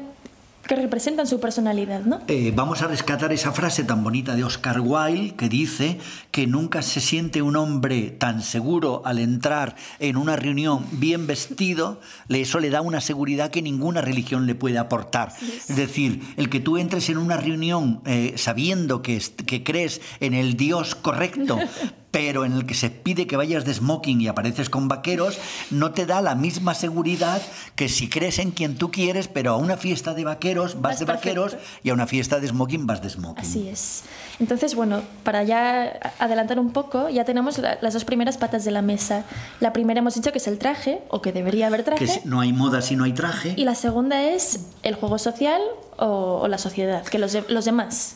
que representan su personalidad, ¿no? Eh, vamos a rescatar esa frase tan bonita de Oscar Wilde que dice que nunca se siente un hombre tan seguro al entrar en una reunión bien vestido, eso le da una seguridad que ninguna religión le puede aportar. Sí, sí. Es decir, el que tú entres en una reunión eh, sabiendo que, que crees en el Dios correcto, pero en el que se pide que vayas de smoking y apareces con vaqueros, no te da la misma seguridad que si crees en quien tú quieres, pero a una fiesta de vaqueros vas, vas de perfecto. vaqueros y a una fiesta de smoking vas de smoking. Así es. Entonces, bueno, para ya adelantar un poco, ya tenemos la, las dos primeras patas de la mesa. La primera hemos dicho que es el traje, o que debería haber traje. Que no hay moda si no hay traje. Y la segunda es el juego social o, o la sociedad, que los, de, los demás.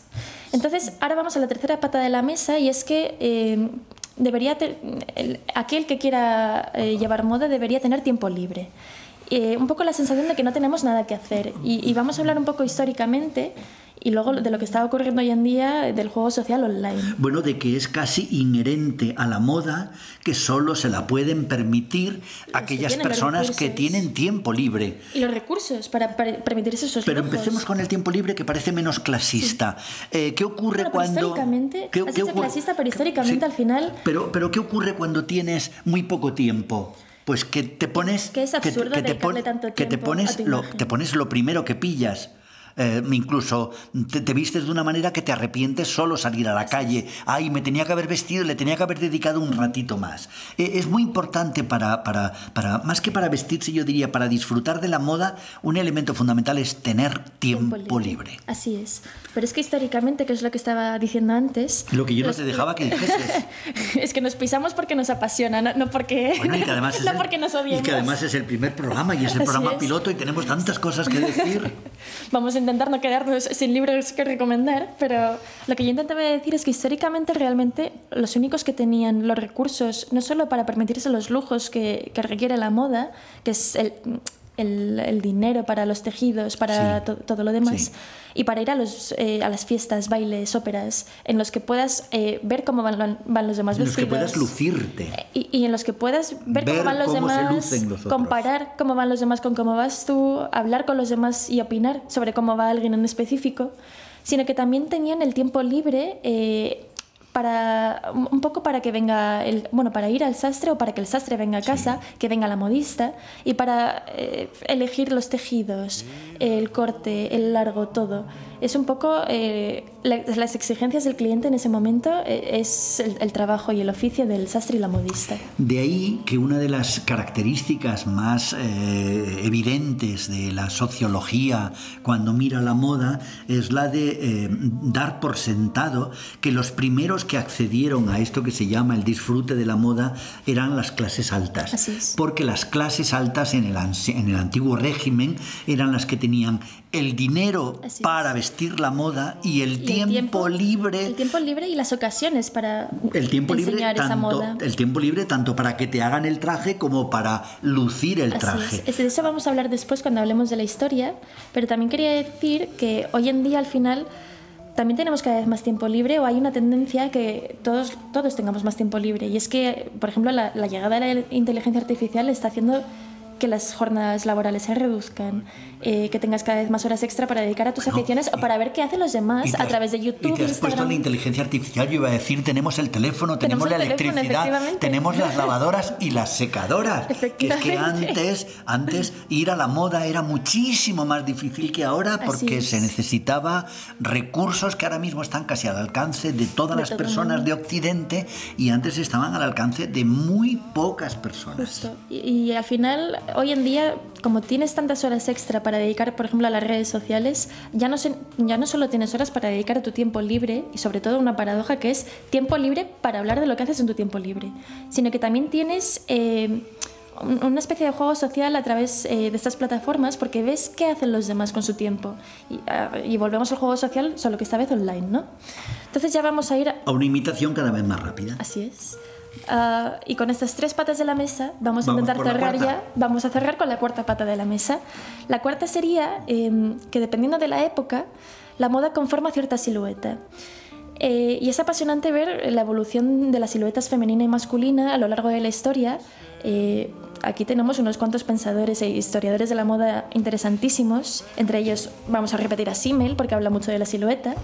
Entonces, ahora vamos a la tercera pata de la mesa, y es que eh, debería ter, el, aquel que quiera eh, llevar moda debería tener tiempo libre. Eh, un poco la sensación de que no tenemos nada que hacer. Y, y vamos a hablar un poco históricamente y luego de lo que está ocurriendo hoy en día del juego social online. Bueno, de que es casi inherente a la moda que solo se la pueden permitir los aquellas que personas que tienen tiempo libre. Y los recursos para, para permitirse esos Pero lujos. Empecemos con el tiempo libre, que parece menos clasista. Sí. Eh, ¿Qué ocurre bueno, cuando...? Históricamente, ¿qué, has qué ocurre? clasista, pero históricamente sí. al final... Pero, pero ¿qué ocurre cuando tienes muy poco tiempo? Pues que te pones... Que es absurdo que, que te pon, tanto tiempo que te pones lo, te pones lo primero que pillas. Eh, incluso te, te vistes de una manera que te arrepientes solo salir a la calle. Ay, me tenía que haber vestido, le tenía que haber dedicado un ratito más. Eh, es muy importante para, para, para, más que para vestirse, yo diría, para disfrutar de la moda, un elemento fundamental es tener tiempo, tiempo libre. libre. Así es. Pero es que históricamente, que es lo que estaba diciendo antes... Lo que yo los... no te dejaba que dijeses. Es que nos pisamos porque nos apasiona, no, no porque, bueno, y que además es no el... porque nos odiamos. Y que además es el primer programa y es el Así programa es. piloto y tenemos tantas cosas que decir. Vamos a intentar no quedarnos sin libros que recomendar, pero lo que yo intentaba decir es que históricamente realmente los únicos que tenían los recursos, no solo para permitirse los lujos que, que requiere la moda, que es el, el, el dinero para los tejidos, para sí. to, todo lo demás, sí. y para ir a, los, eh, a las fiestas, bailes, óperas, en los que puedas eh, ver cómo van, van los demás en vestidos. En los que puedas lucirte. Y, y en los que puedas ver, ver cómo van los cómo demás, los comparar cómo van los demás con cómo vas tú, hablar con los demás y opinar sobre cómo va alguien en específico, sino que también tenían el tiempo libre eh, para un poco para que venga el bueno para ir al sastre o para que el sastre venga a casa, sí. que venga la modista y para eh, elegir los tejidos, el corte, el largo, todo. Es un poco eh, la, las exigencias del cliente en ese momento eh, es el, el trabajo y el oficio del sastre y la modista. De ahí que una de las características más eh, evidentes de la sociología cuando mira la moda es la de eh, dar por sentado que los primeros que accedieron a esto que se llama el disfrute de la moda eran las clases altas. Así es. Porque las clases altas en el, en el antiguo régimen eran las que tenían el dinero para vestir la moda y el, y tiempo, el tiempo libre. El tiempo libre y las ocasiones para el tiempo libre, tanto, esa moda. El tiempo libre tanto para que te hagan el traje como para lucir el Así traje. Es. De eso vamos a hablar después cuando hablemos de la historia, pero también quería decir que hoy en día al final también tenemos cada vez más tiempo libre, o hay una tendencia a que todos, todos tengamos más tiempo libre. Y es que, por ejemplo, la, la llegada de la inteligencia artificial está haciendo que las jornadas laborales se reduzcan, eh, que tengas cada vez más horas extra para dedicar a tus bueno, aficiones y, o para ver qué hacen los demás has, a través de YouTube. Y te has Instagram. puesto la inteligencia artificial, yo iba a decir, tenemos el teléfono, tenemos, tenemos el la teléfono, electricidad, tenemos las lavadoras y las secadoras. Que es que antes, antes ir a la moda era muchísimo más difícil que ahora porque se necesitaba recursos que ahora mismo están casi al alcance de todas de las personas de Occidente y antes estaban al alcance de muy pocas personas. Justo. Y, y al final... Hoy en día, como tienes tantas horas extra para dedicar, por ejemplo, a las redes sociales, ya no, se, ya no solo tienes horas para dedicar a tu tiempo libre, y sobre todo una paradoja que es tiempo libre para hablar de lo que haces en tu tiempo libre, sino que también tienes eh, una especie de juego social a través eh, de estas plataformas porque ves qué hacen los demás con su tiempo. Y, uh, y volvemos al juego social, solo que esta vez online, ¿no? Entonces ya vamos a ir... A, a una imitación cada vez más rápida. Así es. Uh, y con estas tres patas de la mesa vamos a vamos intentar cerrar ya vamos a cerrar con la cuarta pata de la mesa. La cuarta sería eh, que dependiendo de la época la moda conforma cierta silueta eh, y es apasionante ver la evolución de las siluetas femenina y masculina a lo largo de la historia. eh, aquí tenemos unos cuantos pensadores e historiadores de la moda interesantísimos, entre ellos vamos a repetir a Simmel porque habla mucho de la silueta.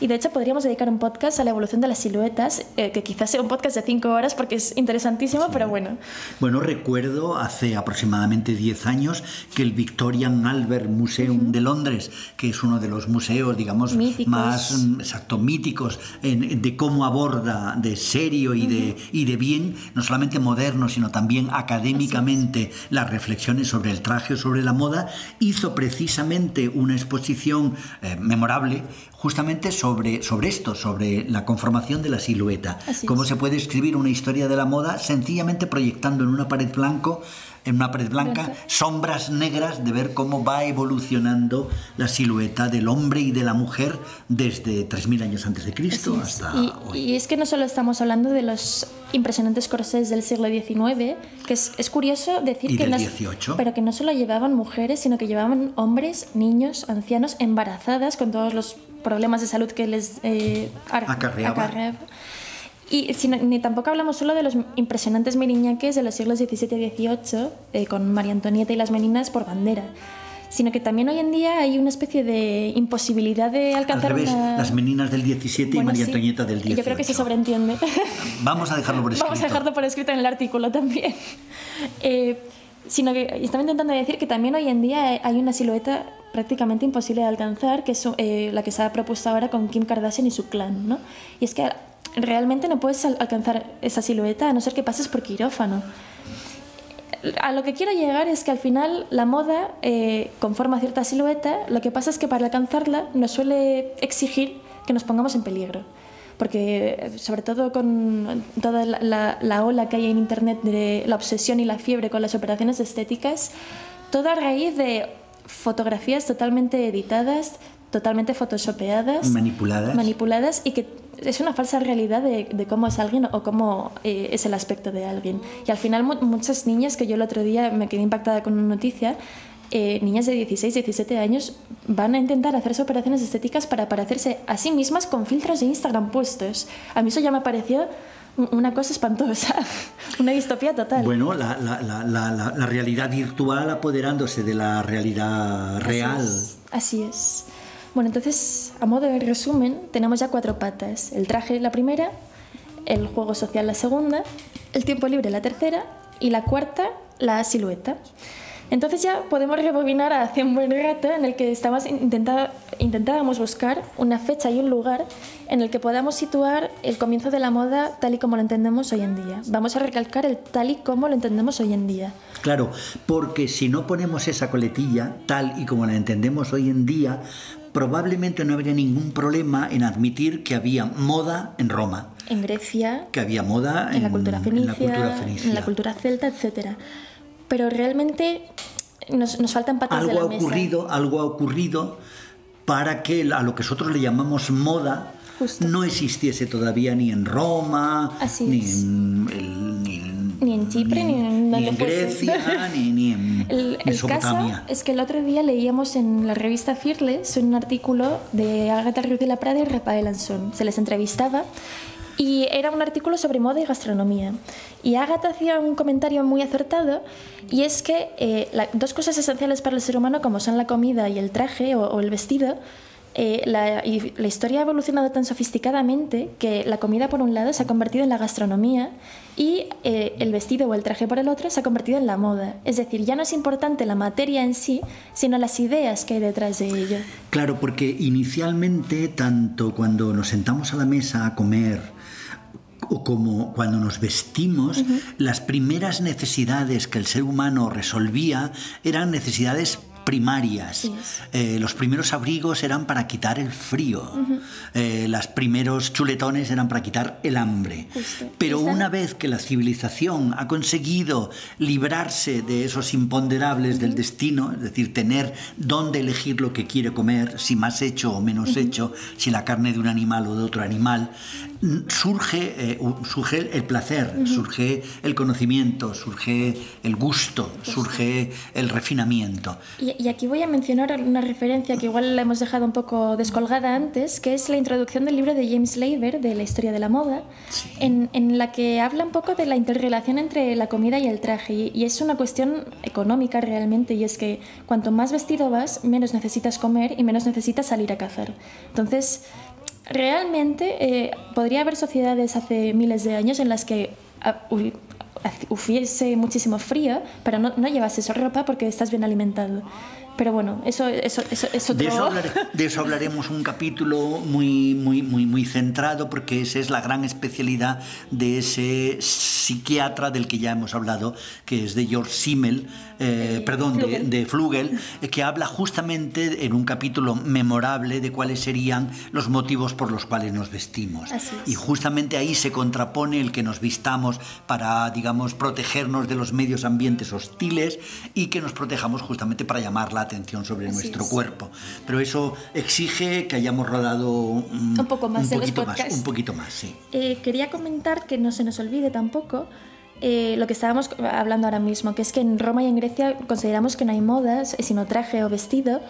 Y de hecho podríamos dedicar un podcast a la evolución de las siluetas, eh, que quizás sea un podcast de cinco horas porque es interesantísimo, sí. pero bueno. Bueno, recuerdo hace aproximadamente diez años que el Victorian Albert Museum uh-huh. de Londres, que es uno de los museos, digamos, míticos. más exacto, míticos en, de cómo aborda de serio y, uh-huh. de, y de bien, no solamente moderno, sino también académicamente las reflexiones sobre el traje o sobre la moda, hizo precisamente una exposición eh, memorable justamente sobre Sobre, sobre esto, sobre la conformación de la silueta. Así Cómo es. se puede escribir una historia de la moda sencillamente proyectando en una pared blanco en una pared blanca, Gracias. sombras negras de ver cómo va evolucionando la silueta del hombre y de la mujer desde tres mil años antes de Cristo hasta hoy. Y es que no solo estamos hablando de los impresionantes corsés del siglo diecinueve, que es, es curioso decir y que, no, pero que no solo llevaban mujeres, sino que llevaban hombres, niños, ancianos, embarazadas, con todos los problemas de salud que les eh, acarreaba. Y sino, ni tampoco hablamos solo de los impresionantes meriñaques de los siglos diecisiete y dieciocho, eh, con María Antonieta y las Meninas por bandera, sino que también hoy en día hay una especie de imposibilidad de alcanzar... Al revés, una... las Meninas del diecisiete bueno, y María sí, Antonieta del dieciocho. Yo creo que se sobreentiende. Vamos a dejarlo por escrito. Vamos a dejarlo por escrito en el artículo también. Eh, sino que estaba intentando decir que también hoy en día hay una silueta prácticamente imposible de alcanzar, que es eh, la que se ha propuesto ahora con Kim Kardashian y su clan, ¿no? Y es que... realmente no puedes alcanzar esa silueta a no ser que pases por quirófano. A lo que quiero llegar es que al final la moda eh, conforma cierta silueta, lo que pasa es que para alcanzarla nos suele exigir que nos pongamos en peligro. Porque sobre todo con toda la, la, la ola que hay en internet de la obsesión y la fiebre con las operaciones estéticas, todo a raíz de fotografías totalmente editadas, totalmente photoshopeadas, manipuladas, manipuladas y que es una falsa realidad de, de cómo es alguien o cómo eh, es el aspecto de alguien. Y al final mu muchas niñas, que yo el otro día me quedé impactada con una noticia, eh, niñas de dieciséis, diecisiete años van a intentar hacerse operaciones estéticas para parecerse a sí mismas con filtros de Instagram puestos. A mí eso ya me pareció una cosa espantosa, una distopía total. Bueno, la, la, la, la, la realidad virtual apoderándose de la realidad real. Así es, así es. Bueno, entonces, a modo de resumen, tenemos ya cuatro patas. El traje, la primera; el juego social, la segunda; el tiempo libre, la tercera; y la cuarta, la silueta. Entonces ya podemos rebobinar hacia un buen rato en el que estabas intenta, intentábamos buscar una fecha y un lugar en el que podamos situar el comienzo de la moda tal y como lo entendemos hoy en día. Vamos a recalcar el tal y como lo entendemos hoy en día. Claro, porque si no ponemos esa coletilla, tal y como la entendemos hoy en día, probablemente no habría ningún problema en admitir que había moda en Roma, en Grecia, que había moda en, en, la, cultura fenicia, en la cultura fenicia, en la cultura celta, etcétera. Pero realmente nos, nos faltan patas algo de la ha ocurrido, mesa. Algo ha ocurrido para que a lo que nosotros le llamamos moda Justo. no existiese todavía ni en Roma, ni en, el, ni, en, ni en Chipre, ni, ni, en, ni en Grecia, ni, ni en el, Mesopotamia. El caso es que el otro día leíamos en la revista Fearless un artículo de Agatha Ruiz de la Prada y Rafael Anson. Se les entrevistaba y era un artículo sobre moda y gastronomía. Y Agatha hacía un comentario muy acertado, y es que eh, la, dos cosas esenciales para el ser humano, como son la comida y el traje o, o el vestido, eh, la, y la historia ha evolucionado tan sofisticadamente que la comida, por un lado, se ha convertido en la gastronomía, y eh, el vestido o el traje, por el otro, se ha convertido en la moda. Es decir, ya no es importante la materia en sí, sino las ideas que hay detrás de ello. Claro, porque inicialmente, tanto cuando nos sentamos a la mesa a comer o como cuando nos vestimos, uh-huh. las primeras necesidades que el ser humano resolvía eran necesidades primarias. Sí. Eh, los primeros abrigos eran para quitar el frío, uh-huh. eh, los primeros chuletones eran para quitar el hambre. Justo. Pero una vez que la civilización ha conseguido librarse de esos imponderables uh-huh. del destino, es decir, tener dónde elegir lo que quiere comer, si más hecho o menos uh-huh. hecho, si la carne de un animal o de otro animal, surge, eh, surge el placer, uh-huh. surge el conocimiento, surge el gusto, Justo. surge el refinamiento. Y Y aquí voy a mencionar una referencia que igual la hemos dejado un poco descolgada antes, que es la introducción del libro de James Leiber, de la historia de la moda, sí. en, en la que habla un poco de la interrelación entre la comida y el traje. Y, y es una cuestión económica realmente, y es que cuanto más vestido vas, menos necesitas comer y menos necesitas salir a cazar. Entonces, realmente eh, podría haber sociedades hace miles de años en las que Uh, hubiese muchísimo frío, pero no, no llevas esa ropa porque estás bien alimentado. Pero bueno, eso, eso, eso, eso de, eso hablare, de eso hablaremos un capítulo muy, muy, muy, muy centrado, porque esa es la gran especialidad de ese psiquiatra del que ya hemos hablado, que es de Georg Simmel, eh, perdón, Flügel. De, de Flügel, que habla justamente en un capítulo memorable de cuáles serían los motivos por los cuales nos vestimos. Y justamente ahí se contrapone el que nos vistamos para, digamos, protegernos de los medios ambientes hostiles, y que nos protejamos justamente para llamar la atención sobre Así nuestro es. cuerpo. Pero eso exige que hayamos rodado un, un poco más, un poquito más, un poquito más sí. eh, quería comentar que no se nos olvide tampoco eh, lo que estábamos hablando ahora mismo, que es que en Roma y en Grecia consideramos que no hay modas sino traje o vestido,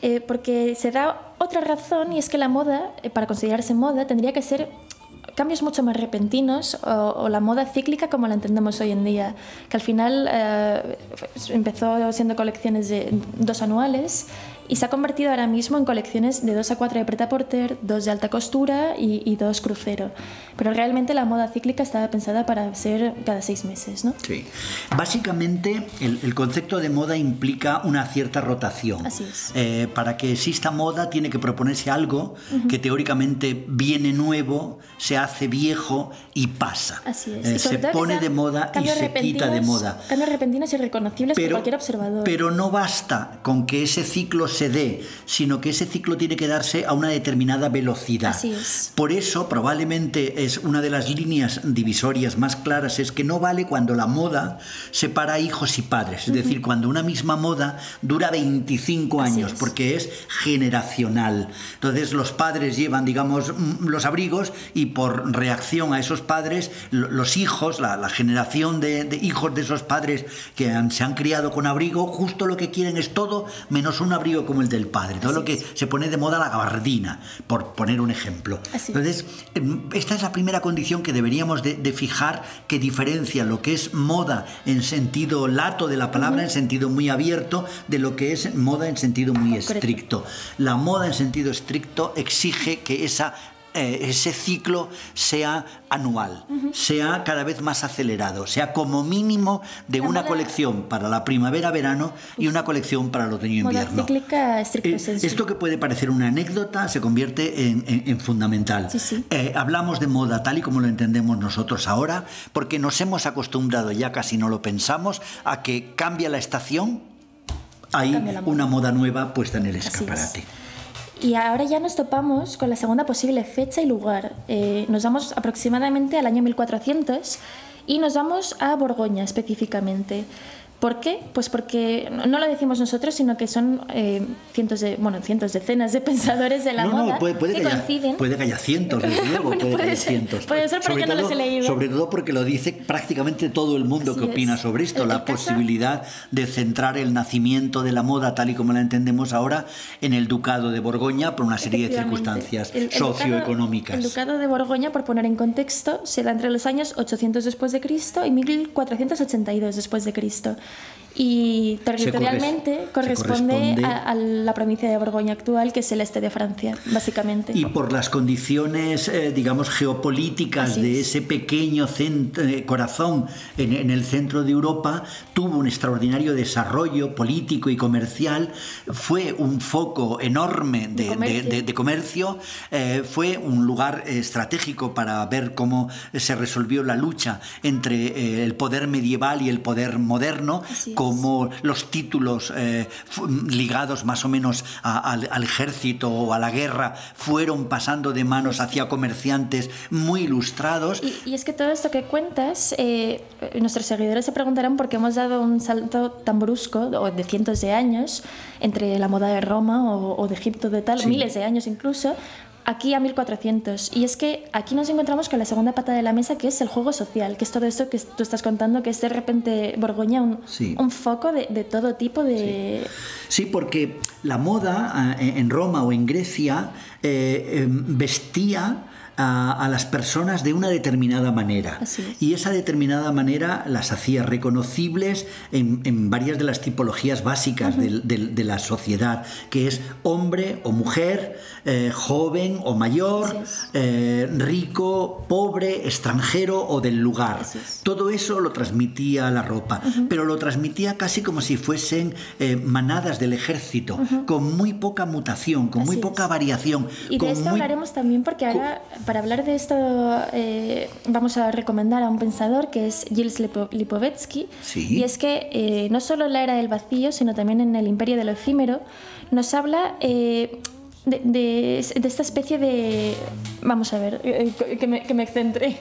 eh, porque se da otra razón, y es que la moda, eh, para considerarse moda, tendría que ser cambios mucho más repentinos, o, o la moda cíclica como la entendemos hoy en día, que al final eh, empezó siendo colecciones de dos anuales y se ha convertido ahora mismo en colecciones de dos a cuatro de Prêt-à-Porter, dos de alta costura y, y dos crucero. Pero realmente la moda cíclica estaba pensada para ser cada seis meses, ¿no? Sí. Básicamente, el, el concepto de moda implica una cierta rotación. Así es. Eh, para que exista moda tiene que proponerse algo uh-huh. que teóricamente viene nuevo, se hace viejo y pasa. Así es. Eh, y se pone de moda y se quita de moda. Cambios repentinos y reconocibles por cualquier observador. Pero no basta con que ese ciclo se dé, sino que ese ciclo tiene que darse a una determinada velocidad. Así es. Por eso probablemente es una de las líneas divisorias más claras, es que no vale cuando la moda separa hijos y padres, es uh-huh. decir, cuando una misma moda dura veinticinco Así años, es. Porque es generacional. Entonces los padres llevan, digamos, los abrigos y por reacción a esos padres, los hijos, la, la generación de, de hijos de esos padres que han, se han criado con abrigo, justo lo que quieren es todo menos un abrigo como el del padre, todo Así lo que es. Se pone de moda la gabardina, por poner un ejemplo. Así Entonces, esta es la primera condición que deberíamos de, de fijar, que diferencia lo que es moda en sentido lato de la palabra, uh-huh. en sentido muy abierto, de lo que es moda en sentido muy Concreto. estricto. La moda en sentido estricto exige que esa ese ciclo sea anual, uh-huh. sea cada vez más acelerado, sea como mínimo de la una moda... colección para la primavera-verano y una colección para el otoño-invierno. Eh, esto que puede parecer una anécdota se convierte en, en, en fundamental. Sí, sí. Eh, hablamos de moda tal y como lo entendemos nosotros ahora, porque nos hemos acostumbrado, ya casi no lo pensamos, a que cambia la estación, hay moda. una moda nueva puesta en el escaparate. Y ahora ya nos topamos con la segunda posible fecha y lugar. Eh, nos vamos aproximadamente al año mil cuatrocientos y nos vamos a Borgoña específicamente. ¿Por qué? Pues porque no lo decimos nosotros, sino que son eh, cientos de, bueno, cientos, decenas de pensadores de la no, moda no, puede, puede que, que haya, coinciden. Puede que haya cientos, desde luego, bueno, puede, puede que haya ser, cientos. Puede ser, pero yo no los he leído. Sobre todo porque lo dice prácticamente todo el mundo Así que es. opina sobre esto, el, la el posibilidad caso, de centrar el nacimiento de la moda, tal y como la entendemos ahora, en el Ducado de Borgoña por una serie de circunstancias el, el socioeconómicas. El Ducado, el Ducado de Borgoña, por poner en contexto, se da entre los años ochocientos después de Cristo y mil cuatrocientos ochenta y dos después de Cristo. Y territorialmente corre, corresponde, corresponde a, a la provincia de Borgoña actual, que es el este de Francia, básicamente. Y por las condiciones, eh, digamos, geopolíticas Así de es. ese pequeño centro, eh, corazón en, en el centro de Europa, tuvo un extraordinario desarrollo político y comercial, fue un foco enorme de, de comercio, de, de, de comercio eh, fue un lugar estratégico para ver cómo se resolvió la lucha entre eh, el poder medieval y el poder moderno, como los títulos eh, ligados más o menos a, al, al ejército o a la guerra fueron pasando de manos hacia comerciantes muy ilustrados. Y, y es que todo esto que cuentas, eh, nuestros seguidores se preguntarán por qué hemos dado un salto tan brusco, o de cientos de años, entre la moda de Roma o, o de Egipto de tal, sí. miles de años incluso, aquí a mil cuatrocientos. Y es que aquí nos encontramos con la segunda pata de la mesa, que es el juego social, que es todo esto que tú estás contando, que es de repente Borgoña un, sí. un foco de, de todo tipo de... Sí, sí, porque la moda en Roma o en Grecia eh, vestía A, a las personas de una determinada manera. Es. Y esa determinada manera las hacía reconocibles en, en varias de las tipologías básicas uh-huh. de, de, de la sociedad, que es hombre o mujer, eh, joven o mayor, eh, rico, pobre, extranjero o del lugar. Es. Todo eso lo transmitía la ropa, uh-huh. pero lo transmitía casi como si fuesen eh, manadas del ejército, uh-huh. con muy poca mutación, con Así muy poca es. variación. Y con de esto muy... hablaremos también, porque ahora... Para hablar de esto eh, vamos a recomendar a un pensador que es Gilles Lipovetsky, ¿Sí? y es que eh, no solo en la era del vacío, sino también en el imperio de lo efímero, nos habla eh, de, de, de esta especie de... Vamos a ver, eh, que, me, que me centre.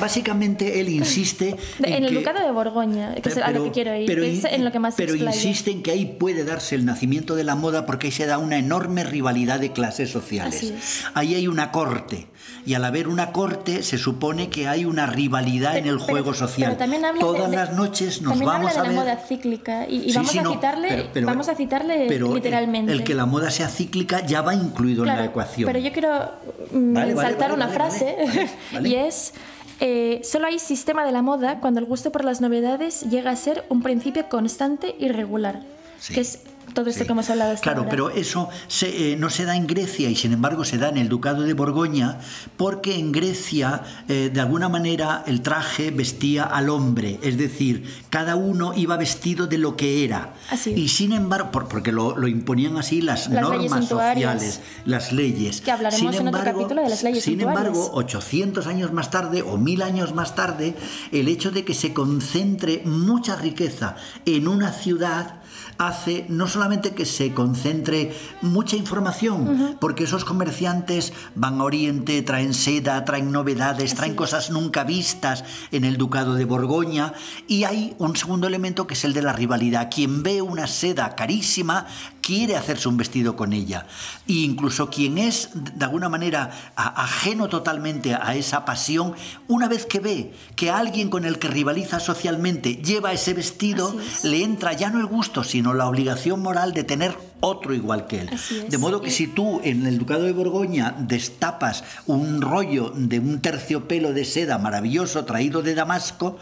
Básicamente él insiste... en, en el que, Ducado de Borgoña, que pero, es a lo que quiero ir, pero, que es en lo que más Pero explaya. insiste en que ahí puede darse el nacimiento de la moda, porque ahí se da una enorme rivalidad de clases sociales. Ahí hay una corte. Y al haber una corte se supone que hay una rivalidad pero, en el juego pero, social. Pero Todas de, las noches nos vamos a ver... También habla de la moda cíclica y, y sí, vamos, sí, a citarle, no, pero, pero, vamos a citarle pero literalmente. El, el que la moda sea cíclica ya va incluido claro, en la ecuación. Pero yo quiero mmm, vale, saltar vale, una vale, frase vale, vale, vale. y es... Eh, solo hay sistema de la moda cuando el gusto por las novedades llega a ser un principio constante y regular. Sí. Que es... Todo esto sí. que hemos hablado hasta Claro, ahora. Pero eso se, eh, no se da en Grecia y sin embargo se da en el Ducado de Borgoña, porque en Grecia eh, de alguna manera el traje vestía al hombre, es decir, cada uno iba vestido de lo que era. Así es. Y sin embargo, por, porque lo, lo imponían así las, las normas sociales, las leyes. Que hablaremos sin en embargo, otro capítulo de las leyes Sin santuarias. embargo, ochocientos años más tarde o mil años más tarde, el hecho de que se concentre mucha riqueza en una ciudad hace no solamente que se concentre mucha información, uh-huh. porque esos comerciantes van a Oriente, traen seda, traen novedades, traen sí. cosas nunca vistas en el Ducado de Borgoña, y hay un segundo elemento que es el de la rivalidad. Quien ve una seda carísima quiere hacerse un vestido con ella, e incluso quien es de alguna manera a, ajeno totalmente a esa pasión, una vez que ve que alguien con el que rivaliza socialmente lleva ese vestido, es. le entra ya no el gusto sino la obligación moral de tener otro igual que él. De modo que si tú en el Ducado de Borgoña destapas un rollo de un terciopelo de seda maravilloso traído de Damasco,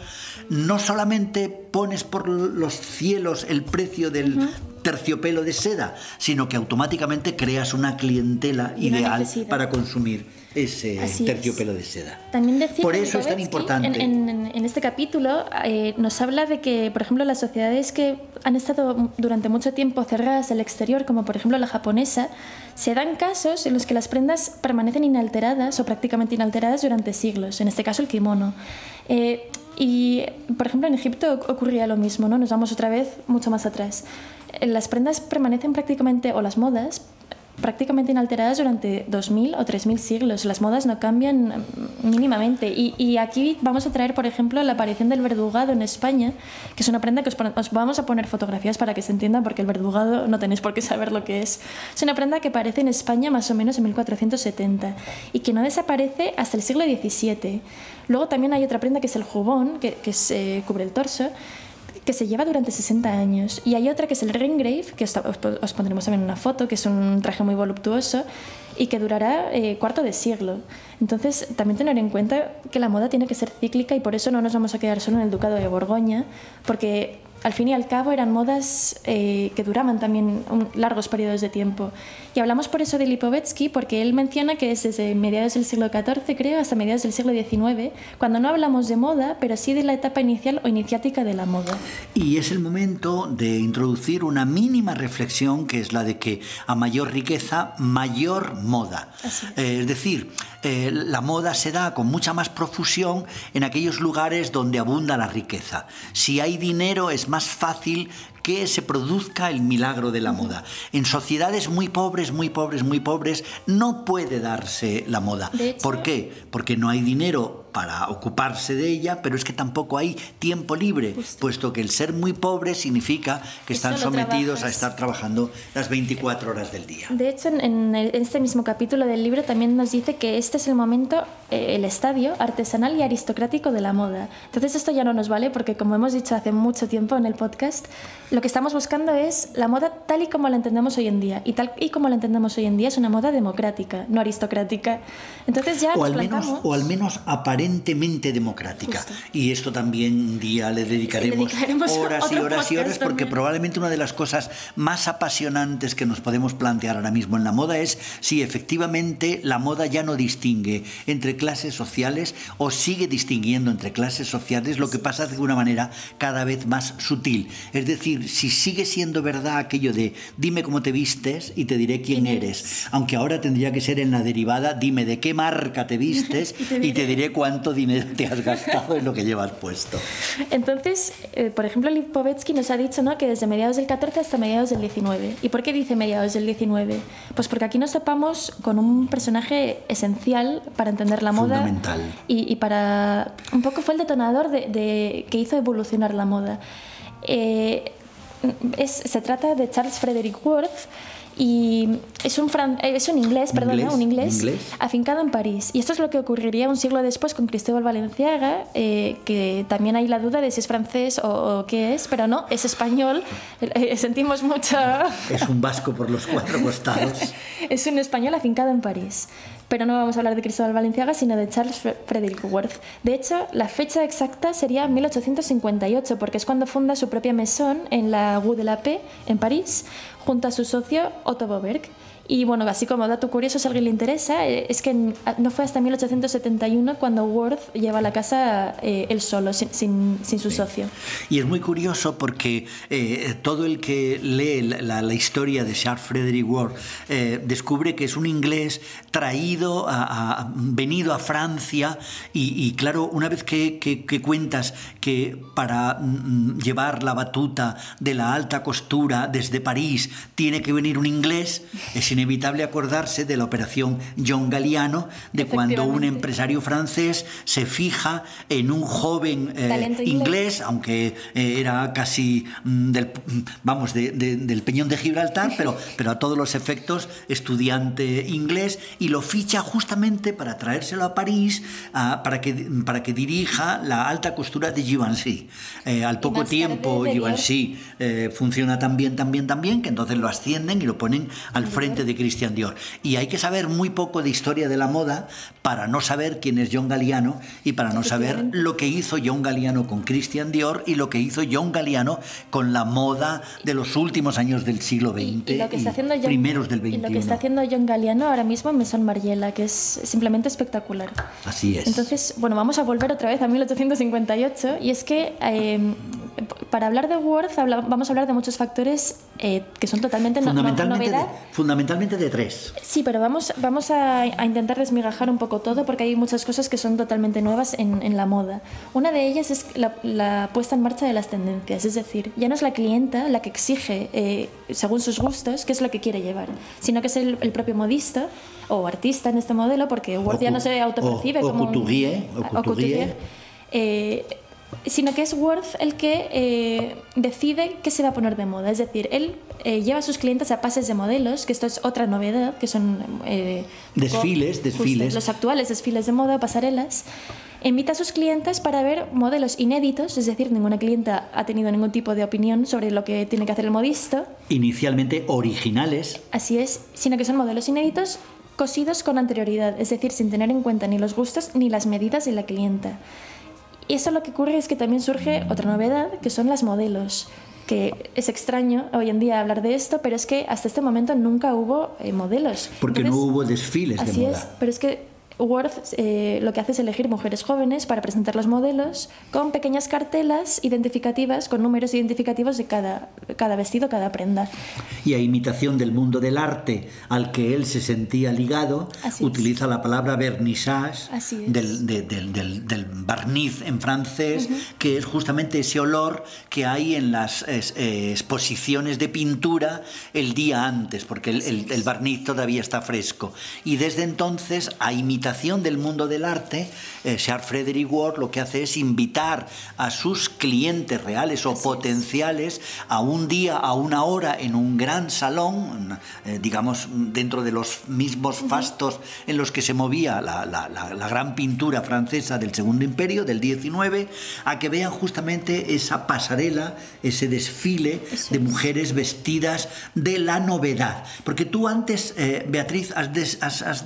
no solamente pones por los cielos el precio del uh-huh. terciopelo de seda, sino que automáticamente creas una clientela y ideal necesidad. para consumir ese Así terciopelo es. de seda. También decir, por eso es tan importante. En, en, en este capítulo eh, nos habla de que, por ejemplo, las sociedades que han estado durante mucho tiempo cerradas al exterior, como por ejemplo la japonesa, se dan casos en los que las prendas permanecen inalteradas o prácticamente inalteradas durante siglos, en este caso el kimono. Eh, y, por ejemplo, en Egipto ocurría lo mismo, ¿no? Nos vamos otra vez mucho más atrás. Las prendas permanecen prácticamente, o las modas, prácticamente inalteradas durante dos mil o tres mil siglos. Las modas no cambian mínimamente. Y, y aquí vamos a traer, por ejemplo, la aparición del verdugado en España, que es una prenda que os, os vamos a poner fotografías para que se entienda, porque el verdugado no tenéis por qué saber lo que es. Es una prenda que aparece en España más o menos en mil cuatrocientos setenta y que no desaparece hasta el siglo diecisiete. Luego también hay otra prenda que es el jubón, que, que se eh, cubre el torso, que se lleva durante sesenta años. Y hay otra que es el Ringgrave, que os, os pondremos también una foto, que es un traje muy voluptuoso y que durará eh, cuarto de siglo. Entonces, también tener en cuenta que la moda tiene que ser cíclica y por eso no nos vamos a quedar solo en el Ducado de Borgoña, porque al fin y al cabo eran modas eh, que duraban también un, largos periodos de tiempo. Y hablamos por eso de Lipovetsky, porque él menciona que es desde mediados del siglo catorce, creo, hasta mediados del siglo diecinueve, cuando no hablamos de moda, pero sí de la etapa inicial o iniciática de la moda. Y es el momento de introducir una mínima reflexión, que es la de que a mayor riqueza, mayor moda. Así es. Eh, es decir, eh, la moda se da con mucha más profusión en aquellos lugares donde abunda la riqueza. Si hay dinero, es más fácil que se produzca el milagro de la moda. En sociedades muy pobres, muy pobres, muy pobres, no puede darse la moda. ¿Por qué? Porque no hay dinero para ocuparse de ella, pero es que tampoco hay tiempo libre, Justo. puesto que el ser muy pobre significa que están sometidos trabajas. a estar trabajando las veinticuatro horas del día. De hecho, en, en este mismo capítulo del libro también nos dice que este es el momento, eh, el estadio artesanal y aristocrático de la moda. Entonces esto ya no nos vale, porque como hemos dicho hace mucho tiempo en el podcast, lo que estamos buscando es la moda tal y como la entendemos hoy en día, y tal y como la entendemos hoy en día es una moda democrática, no aristocrática. Entonces ya o al menos, o al menos aparece aparentemente democrática. Justo. Y esto también un día le dedicaremos, sí, le dedicaremos horas y horas y horas, porque también. probablemente una de las cosas más apasionantes que nos podemos plantear ahora mismo en la moda es si efectivamente la moda ya no distingue entre clases sociales o sigue distinguiendo entre clases sociales, lo que pasa de una manera cada vez más sutil. Es decir, si sigue siendo verdad aquello de dime cómo te vistes y te diré quién, ¿Quién eres? eres, aunque ahora tendría que ser en la derivada dime de qué marca te vistes y te diré, y te diré cuándo ¿Cuánto dinero te has gastado en lo que llevas puesto? Entonces, eh, por ejemplo, Lipovetsky nos ha dicho, ¿no?, que desde mediados del catorce hasta mediados del diecinueve. ¿Y por qué dice mediados del diecinueve? Pues porque aquí nos topamos con un personaje esencial para entender la moda. Fundamental. Y, y para... un poco fue el detonador de, de, que hizo evolucionar la moda. Eh, es, se trata de Charles Frederick Worth, y es un, fran es un inglés, perdón, inglés, ¿no? un inglés, inglés afincado en París. Y esto es lo que ocurriría un siglo después con Cristóbal Balenciaga, eh, que también hay la duda de si es francés o, o qué es, pero no, es español. Eh, sentimos mucho... Es un vasco por los cuatro costados. Es un español afincado en París. Pero no vamos a hablar de Cristóbal Balenciaga, sino de Charles Frederick Worth. De hecho, la fecha exacta sería mil ochocientos cincuenta y ocho, porque es cuando funda su propia mesón en la Rue de la Paix, en París, junto a su socio Otto Boberg, Y bueno, así como dato curioso, si a alguien le interesa, es que no fue hasta mil ochocientos setenta y uno cuando Worth lleva a la casa eh, él solo, sin, sin, sin su sí. socio. Y es muy curioso porque eh, todo el que lee la, la historia de Charles Frederick Worth eh, descubre que es un inglés traído, a, a, venido a Francia y, y claro, una vez que, que, que cuentas que para mm, llevar la batuta de la alta costura desde París tiene que venir un inglés, es inevitable acordarse de la operación John Galliano, de cuando un empresario francés se fija en un joven eh, inglés, aunque eh, era casi mm, del, vamos, de, de, del Peñón de Gibraltar, pero, pero a todos los efectos estudiante inglés, y lo ficha justamente para traérselo a París uh, para, que, para que dirija la alta costura de Givenchy. Eh, al poco tiempo Givenchy eh, funciona tan bien, tan bien, tan bien, que entonces lo ascienden y lo ponen al frente de Christian Dior. Y hay que saber muy poco de historia de la moda para no saber quién es John Galliano y para no saber lo que hizo John Galliano con Christian Dior y lo que hizo John Galliano con la moda de los últimos años del siglo veinte y, y, lo que está haciendo y John, primeros del veintiuno. Y lo que está haciendo John Galliano ahora mismo en Maison Margiela, que es simplemente espectacular. Así es. Entonces, bueno, vamos a volver otra vez a mil ochocientos cincuenta y ocho, y es que eh, para hablar de Worth vamos a hablar de muchos factores eh, que son totalmente fundamentalmente no, no, novedad. De, fundamentalmente de tres. Sí, pero vamos, vamos a, a intentar desmigajar un poco todo porque hay muchas cosas que son totalmente nuevas en, en la moda. Una de ellas es la, la puesta en marcha de las tendencias, es decir, ya no es la clienta la que exige, eh, según sus gustos, qué es lo que quiere llevar, sino que es el, el propio modista o artista en este modelo, porque Worth ya no se autopercibe como couturier, un, o couturier. O couturier eh, sino que es Worth el que eh, decide qué se va a poner de moda. Es decir, él eh, lleva a sus clientes a pases de modelos, que esto es otra novedad, que son eh, desfiles, con, desfiles. Justo, los actuales desfiles de moda, pasarelas. Invita a sus clientes para ver modelos inéditos, es decir, ninguna clienta ha tenido ningún tipo de opinión sobre lo que tiene que hacer el modista. Inicialmente originales. Así es, sino que son modelos inéditos cosidos con anterioridad, es decir, sin tener en cuenta ni los gustos ni las medidas de la clienta. Y eso lo que ocurre es que también surge otra novedad, que son las modelos, que es extraño hoy en día hablar de esto, pero es que hasta este momento nunca hubo eh, modelos. Porque entonces, no hubo desfiles de moda. Así es, pero es que Worth eh, lo que hace es elegir mujeres jóvenes para presentar los modelos con pequeñas cartelas identificativas, con números identificativos de cada, cada vestido, cada prenda. Y a imitación del mundo del arte al que él se sentía ligado, así utiliza es. La palabra vernissage, del, de, del, del, del barniz en francés, uh-huh. que es justamente ese olor que hay en las es, eh, exposiciones de pintura el día antes, porque el, el, el barniz todavía está fresco. Y desde entonces ha imitado del mundo del arte, eh, Charles Frederick Worth lo que hace es invitar a sus clientes reales o potenciales a un día, a una hora en un gran salón, eh, digamos dentro de los mismos fastos en los que se movía la, la, la, la gran pintura francesa del Segundo Imperio, del diecinueve, a que vean justamente esa pasarela, ese desfile de mujeres vestidas de la novedad. Porque tú antes, eh, Beatriz, has, des, has, has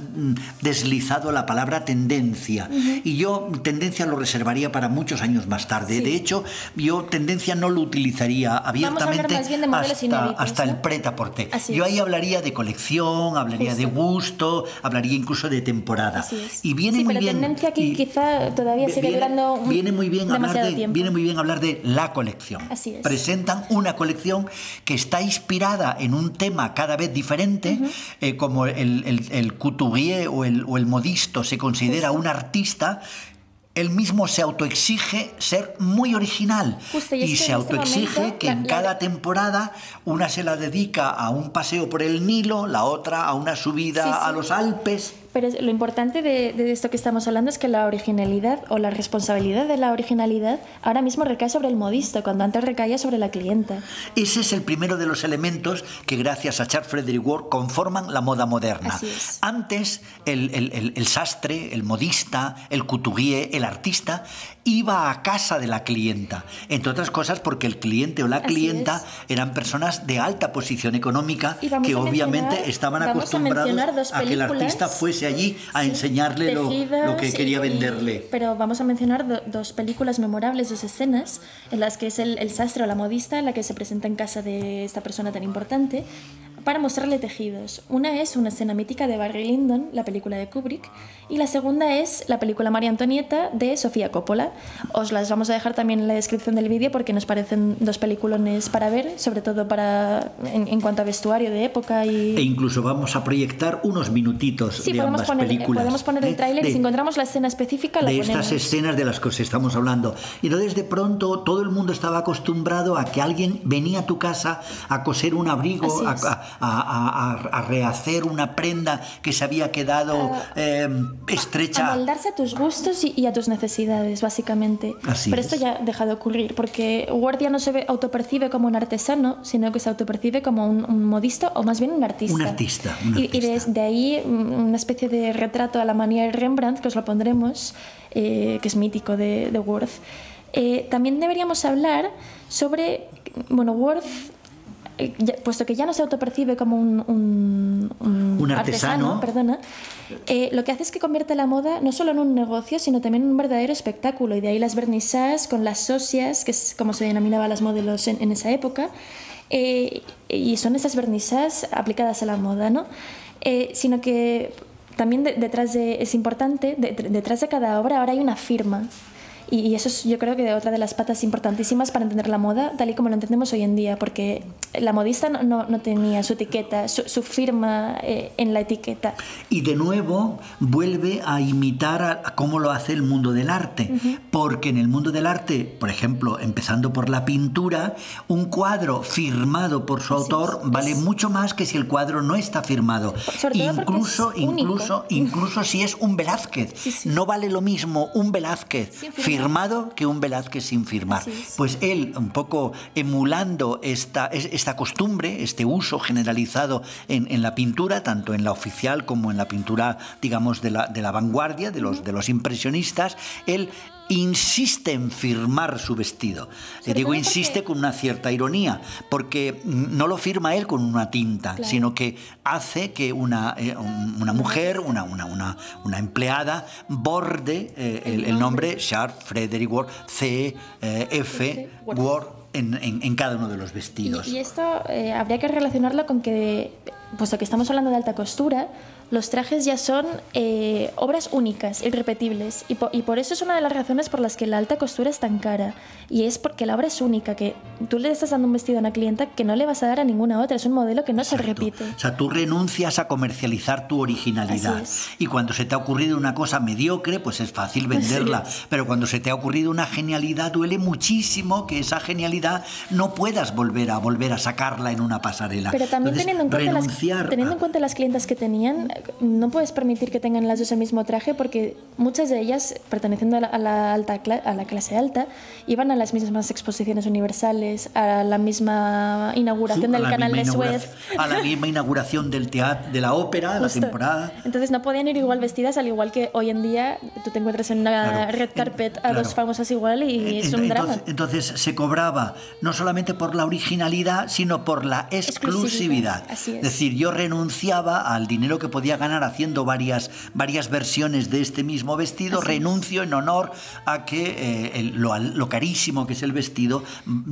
deslizado la palabra tendencia, uh-huh. y yo tendencia lo reservaría para muchos años más tarde, sí. de hecho yo tendencia no lo utilizaría abiertamente hasta, inéditos, hasta ¿no? el Prêt-à-Porter. Yo ahí hablaría de colección, hablaría Justo. de gusto, hablaría incluso de temporada. Y viene sí, muy pero bien tendencia que quizá todavía sigue viene, durando viene muy bien hablar de, tiempo. Viene muy bien hablar de la colección. Así es. Presentan una colección que está inspirada en un tema cada vez diferente, uh-huh. eh, como el, el, el couturier o el, o el modista se considera un artista, él mismo se autoexige ser muy original. Justo, y, y se autoexige que en cada temporada una se la dedica a un paseo por el Nilo, la otra a una subida sí, sí. a los Alpes. Pero lo importante de, de esto que estamos hablando es que la originalidad o la responsabilidad de la originalidad ahora mismo recae sobre el modista, cuando antes recaía sobre la clienta. Ese es el primero de los elementos que gracias a Charles Frederick Worth conforman la moda moderna. Antes el, el, el, el sastre, el modista, el couturier, el artista iba a casa de la clienta, entre otras cosas porque el cliente o la clienta eran personas de alta posición económica que obviamente estaban acostumbrados a, a que el artista fuese allí a sí, enseñarle tejidos, lo, lo que quería y, venderle. Pero vamos a mencionar do, dos películas memorables, dos escenas, en las que es el, el sastre o la modista la que se presenta en casa de esta persona tan importante para mostrarle tejidos. Una es una escena mítica de Barry Lyndon, la película de Kubrick, y la segunda es la película María Antonieta de Sofía Coppola. Os las vamos a dejar también en la descripción del vídeo porque nos parecen dos peliculones para ver, sobre todo para en, en cuanto a vestuario de época. Y... E incluso vamos a proyectar unos minutitos sí, de ambas poner, películas. Sí, podemos poner el tráiler y si encontramos la escena específica la de ponemos. Estas escenas de las que os estamos hablando. Y entonces de pronto todo el mundo estaba acostumbrado a que alguien venía a tu casa a coser un abrigo, a, a, a, a, a rehacer una prenda que se había quedado uh, eh, estrecha. A moldarse a tus gustos y, y a tus necesidades, básicamente. Así Pero es. Esto ya deja de ocurrir, porque Worth ya no se autopercibe como un artesano, sino que se autopercibe como un, un modista o más bien un artista. Un artista. Un artista. Y, y desde ahí una especie de retrato a la manía de Rembrandt, que os lo pondremos, eh, que es mítico de, de Worth. Eh, también deberíamos hablar sobre, bueno, Worth... puesto que ya no se autopercibe como un, un, un, un artesano, artesano perdona, eh, lo que hace es que convierte la moda no solo en un negocio, sino también en un verdadero espectáculo, y de ahí las vernissages con las socias, que es como se denominaban las modelos en, en esa época, eh, y son esas vernissages aplicadas a la moda, ¿no? Eh, sino que también de, detrás de, es importante, de, detrás de cada obra ahora hay una firma. Y eso es, yo creo que otra de las patas importantísimas para entender la moda, tal y como lo entendemos hoy en día, porque la modista no, no, no tenía su etiqueta, su, su firma eh, en la etiqueta. Y de nuevo vuelve a imitar a, a cómo lo hace el mundo del arte, uh-huh. porque en el mundo del arte, por ejemplo, empezando por la pintura, un cuadro firmado por su autor sí, vale es... mucho más que si el cuadro no está firmado. Sobre todo incluso, porque es incluso, único. incluso si es un Velázquez. Sí, sí. No vale lo mismo un Velázquez sí, firmado. firmado que un Velázquez sin firmar. Pues él, un poco emulando esta, esta costumbre, este uso generalizado en, en la pintura, tanto en la oficial como en la pintura, digamos, de la, de la vanguardia, de los, de los impresionistas, él insiste en firmar su vestido. Le digo insiste con una cierta ironía, porque no lo firma él con una tinta, claro. sino que hace que una, eh, una mujer, una, una, una, una empleada, borde eh, el, el nombre Charles Frederick Worth, C. Eh, F. Worth, en, en, en cada uno de los vestidos. Y, y esto eh, habría que relacionarlo con que, puesto que estamos hablando de alta costura, los trajes ya son eh, obras únicas, irrepetibles, y, po y por eso es una de las razones por las que la alta costura es tan cara, y es porque la obra es única, que tú le estás dando un vestido a una clienta que no le vas a dar a ninguna otra, es un modelo que no Exacto. se repite. O sea, tú renuncias a comercializar tu originalidad, y cuando se te ha ocurrido una cosa mediocre, pues es fácil venderla, pero cuando se te ha ocurrido una genialidad, duele muchísimo que esa genialidad no puedas volver a, volver a sacarla en una pasarela. Pero también Entonces, teniendo, en cuenta renunciar... las, teniendo en cuenta las clientas que tenían, no puedes permitir que tengan las dos el mismo traje porque muchas de ellas, perteneciendo a la, a la, alta, a la clase alta, iban a las mismas exposiciones universales, a la misma inauguración del canal de Suez, a la misma inauguración del teatro, de la ópera, de la temporada. Entonces no podían ir igual vestidas, al igual que hoy en día tú te encuentras en una claro, red carpet a claro. dos famosas igual y es un entonces, drama. Entonces se cobraba no solamente por la originalidad, sino por la exclusividad. Así es. Es decir, yo renunciaba al dinero que podía podía ganar haciendo varias, varias versiones de este mismo vestido, Así renuncio es. en honor a que eh, el, lo, lo carísimo que es el vestido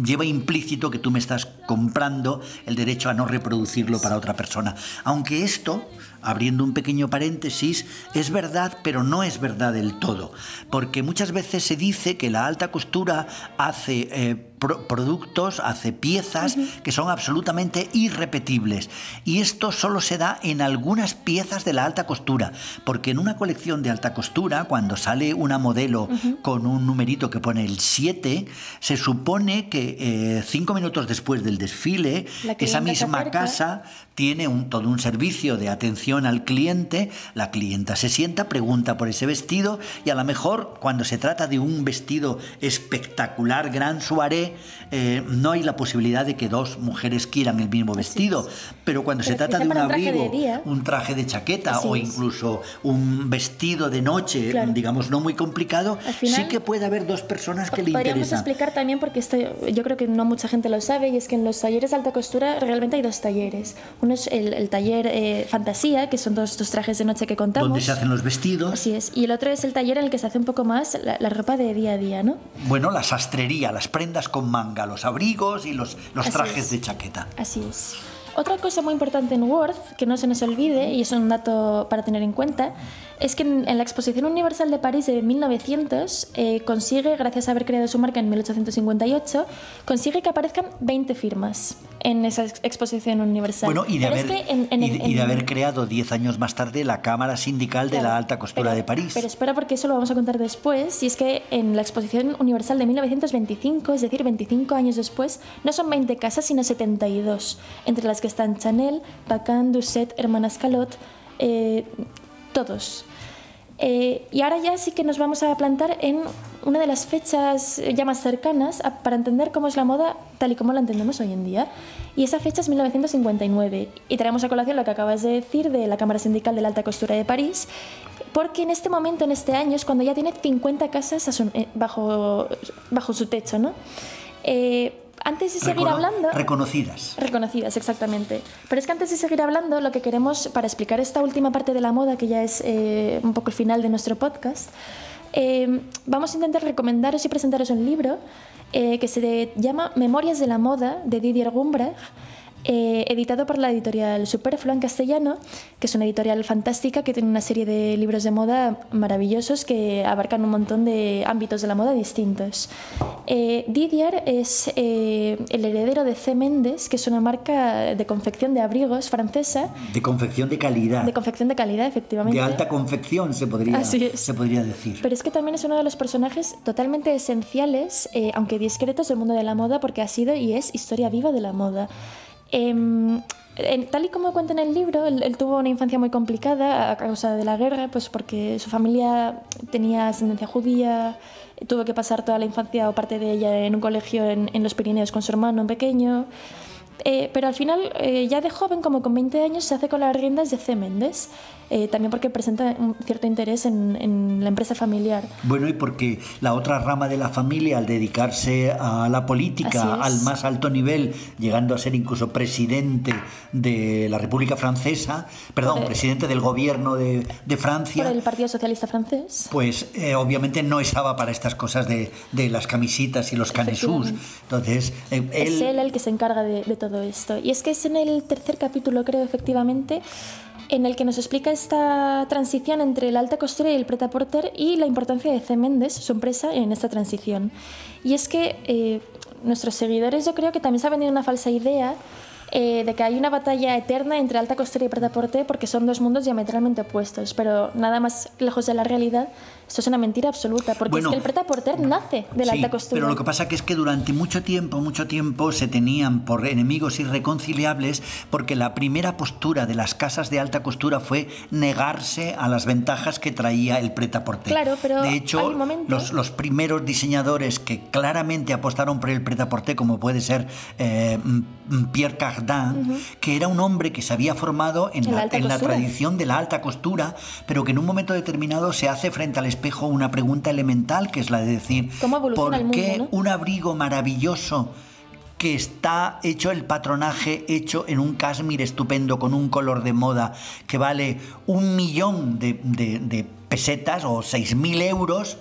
lleva implícito que tú me estás comprando el derecho a no reproducirlo para otra persona. Aunque esto, abriendo un pequeño paréntesis, es verdad, pero no es verdad del todo, porque muchas veces se dice que la alta costura hace... Eh, productos, hace piezas uh-huh. que son absolutamente irrepetibles, y esto solo se da en algunas piezas de la alta costura, porque en una colección de alta costura, cuando sale una modelo uh-huh. con un numerito que pone el siete, se supone que eh, cinco minutos después del desfile esa misma casa tiene un, todo un servicio de atención al cliente, la clienta se sienta, pregunta por ese vestido, y a lo mejor cuando se trata de un vestido espectacular, gran soirée, Eh, no hay la posibilidad de que dos mujeres quieran el mismo vestido, pero cuando pero se trata de un abrigo, traje un traje de chaqueta Así o es. incluso un vestido de noche, claro. digamos no muy complicado, final, sí que puede haber dos personas que le interesan. Podríamos explicar también, porque esto yo creo que no mucha gente lo sabe, y es que en los talleres de alta costura realmente hay dos talleres. Uno es el, el taller eh, fantasía, que son todos estos trajes de noche que contamos, donde se hacen los vestidos. Así es. Y el otro es el taller en el que se hace un poco más la, la ropa de día a día, ¿no? Bueno, la sastrería, las prendas con manga, los abrigos y los, los trajes de chaqueta. Así es. Otra cosa muy importante en Worth, que no se nos olvide, y es un dato para tener en cuenta, es que en, en la Exposición Universal de París de mil novecientos eh, consigue, gracias a haber creado su marca en mil ochocientos cincuenta y ocho, consigue que aparezcan veinte firmas en esa ex Exposición Universal. Bueno, y de, haber, es que en, en, y de, en, y de haber creado diez años más tarde la Cámara Sindical claro, de la Alta Costura pero, de París. Pero espera, porque eso lo vamos a contar después, y es que en la Exposición Universal de mil novecientos veinticinco, es decir, veinticinco años después, no son veinte casas, sino setenta y dos, entre las que están Chanel, Pacan, Doucet, Hermanas Calot, eh, todos. Eh, y ahora ya sí que nos vamos a plantar en una de las fechas ya más cercanas a, para entender cómo es la moda tal y como la entendemos hoy en día. Y esa fecha es mil novecientos cincuenta y nueve. Y traemos a colación lo que acabas de decir de la Cámara Sindical de la Alta Costura de París, porque en este momento, en este año, es cuando ya tiene cincuenta casas a su, eh, bajo, bajo su techo, ¿no? Eh, Antes de seguir hablando... Reconocidas. Reconocidas, exactamente. Pero es que antes de seguir hablando, lo que queremos, para explicar esta última parte de la moda, que ya es eh, un poco el final de nuestro podcast, eh, vamos a intentar recomendaros y presentaros un libro eh, que se llama Memorias de la Moda, de Didier Grumbach, eh, editado por la editorial Superflua en castellano, que es una editorial fantástica que tiene una serie de libros de moda maravillosos que abarcan un montón de ámbitos de la moda distintos. Eh, Didier es eh, el heredero de C. Mendes, que es una marca de confección de abrigos francesa. De confección de calidad. De confección de calidad, efectivamente. De alta confección, se podría, se podría decir. Pero es que también es uno de los personajes totalmente esenciales, eh, aunque discretos, del mundo de la moda, porque ha sido y es historia viva de la moda. Eh, eh, tal y como cuenta en el libro, él, él tuvo una infancia muy complicada a causa de la guerra, pues porque su familia tenía ascendencia judía. Tuvo que pasar toda la infancia o parte de ella en un colegio en, en los Pirineos con su hermano pequeño. Eh, pero al final, eh, ya de joven, como con veinte años, se hace con las riendas de C. Mendes, eh, también porque presenta un cierto interés en, en la empresa familiar. Bueno, y porque la otra rama de la familia, al dedicarse a la política al más alto nivel, llegando a ser incluso presidente de la República Francesa, perdón, el, presidente del gobierno de, de Francia. Por el Partido Socialista francés. Pues eh, obviamente no estaba para estas cosas de, de las camisitas y los canesús. Entonces, eh, él, es él el que se encarga de, de todo todo esto. Y es que es en el tercer capítulo, creo, efectivamente, en el que nos explica esta transición entre la alta costura y el prêt-à-porter y la importancia de C. Mendes, su empresa, en esta transición. Y es que eh, nuestros seguidores, yo creo que también se ha vendido una falsa idea eh, de que hay una batalla eterna entre alta costura y prêt-à-porter porque son dos mundos diametralmente opuestos, pero nada más lejos de la realidad. Esto es una mentira absoluta, porque bueno, es que el prêt-à-porter nace de la sí, alta costura. Pero lo que pasa que es que durante mucho tiempo, mucho tiempo se tenían por enemigos irreconciliables, porque la primera postura de las casas de alta costura fue negarse a las ventajas que traía el prêt-à-porter. Claro, pero de hecho, los, los primeros diseñadores que claramente apostaron por el prêt-à-porter, como puede ser eh, Pierre Cardin, uh-huh. que era un hombre que se había formado en, la, la, en la tradición de la alta costura, pero que en un momento determinado se hace frente al espejo una pregunta elemental, que es la de decir, ¿por qué mundo, ¿no? un abrigo maravilloso que está hecho, el patronaje hecho en un cashmere estupendo con un color de moda que vale un millón de, de, de pesetas o seis mil euros,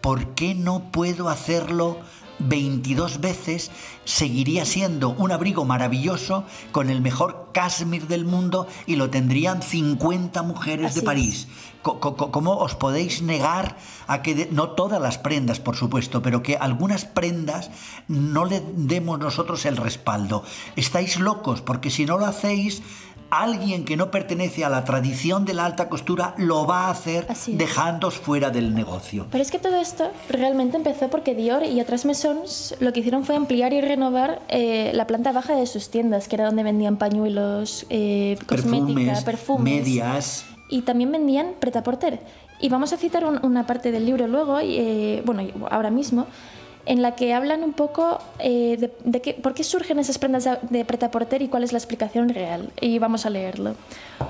¿por qué no puedo hacerlo veintidós veces? Seguiría siendo un abrigo maravilloso con el mejor cashmere del mundo y lo tendrían cincuenta mujeres Así de París. ¿Cómo os podéis negar a que, de, no todas las prendas, por supuesto, pero que algunas prendas no le demos nosotros el respaldo? Estáis locos, porque si no lo hacéis, alguien que no pertenece a la tradición de la alta costura lo va a hacer dejándoos fuera del negocio. Pero es que todo esto realmente empezó porque Dior y otras maisons lo que hicieron fue ampliar y renovar eh, la planta baja de sus tiendas, que era donde vendían pañuelos, eh, cosmética, perfumes, perfumes, medias... Y también vendían prêt-à-porter. Y vamos a citar un, una parte del libro luego, eh, bueno, ahora mismo, en la que hablan un poco eh, de, de que, por qué surgen esas prendas de prêt-à-porter y cuál es la explicación real. Y vamos a leerlo.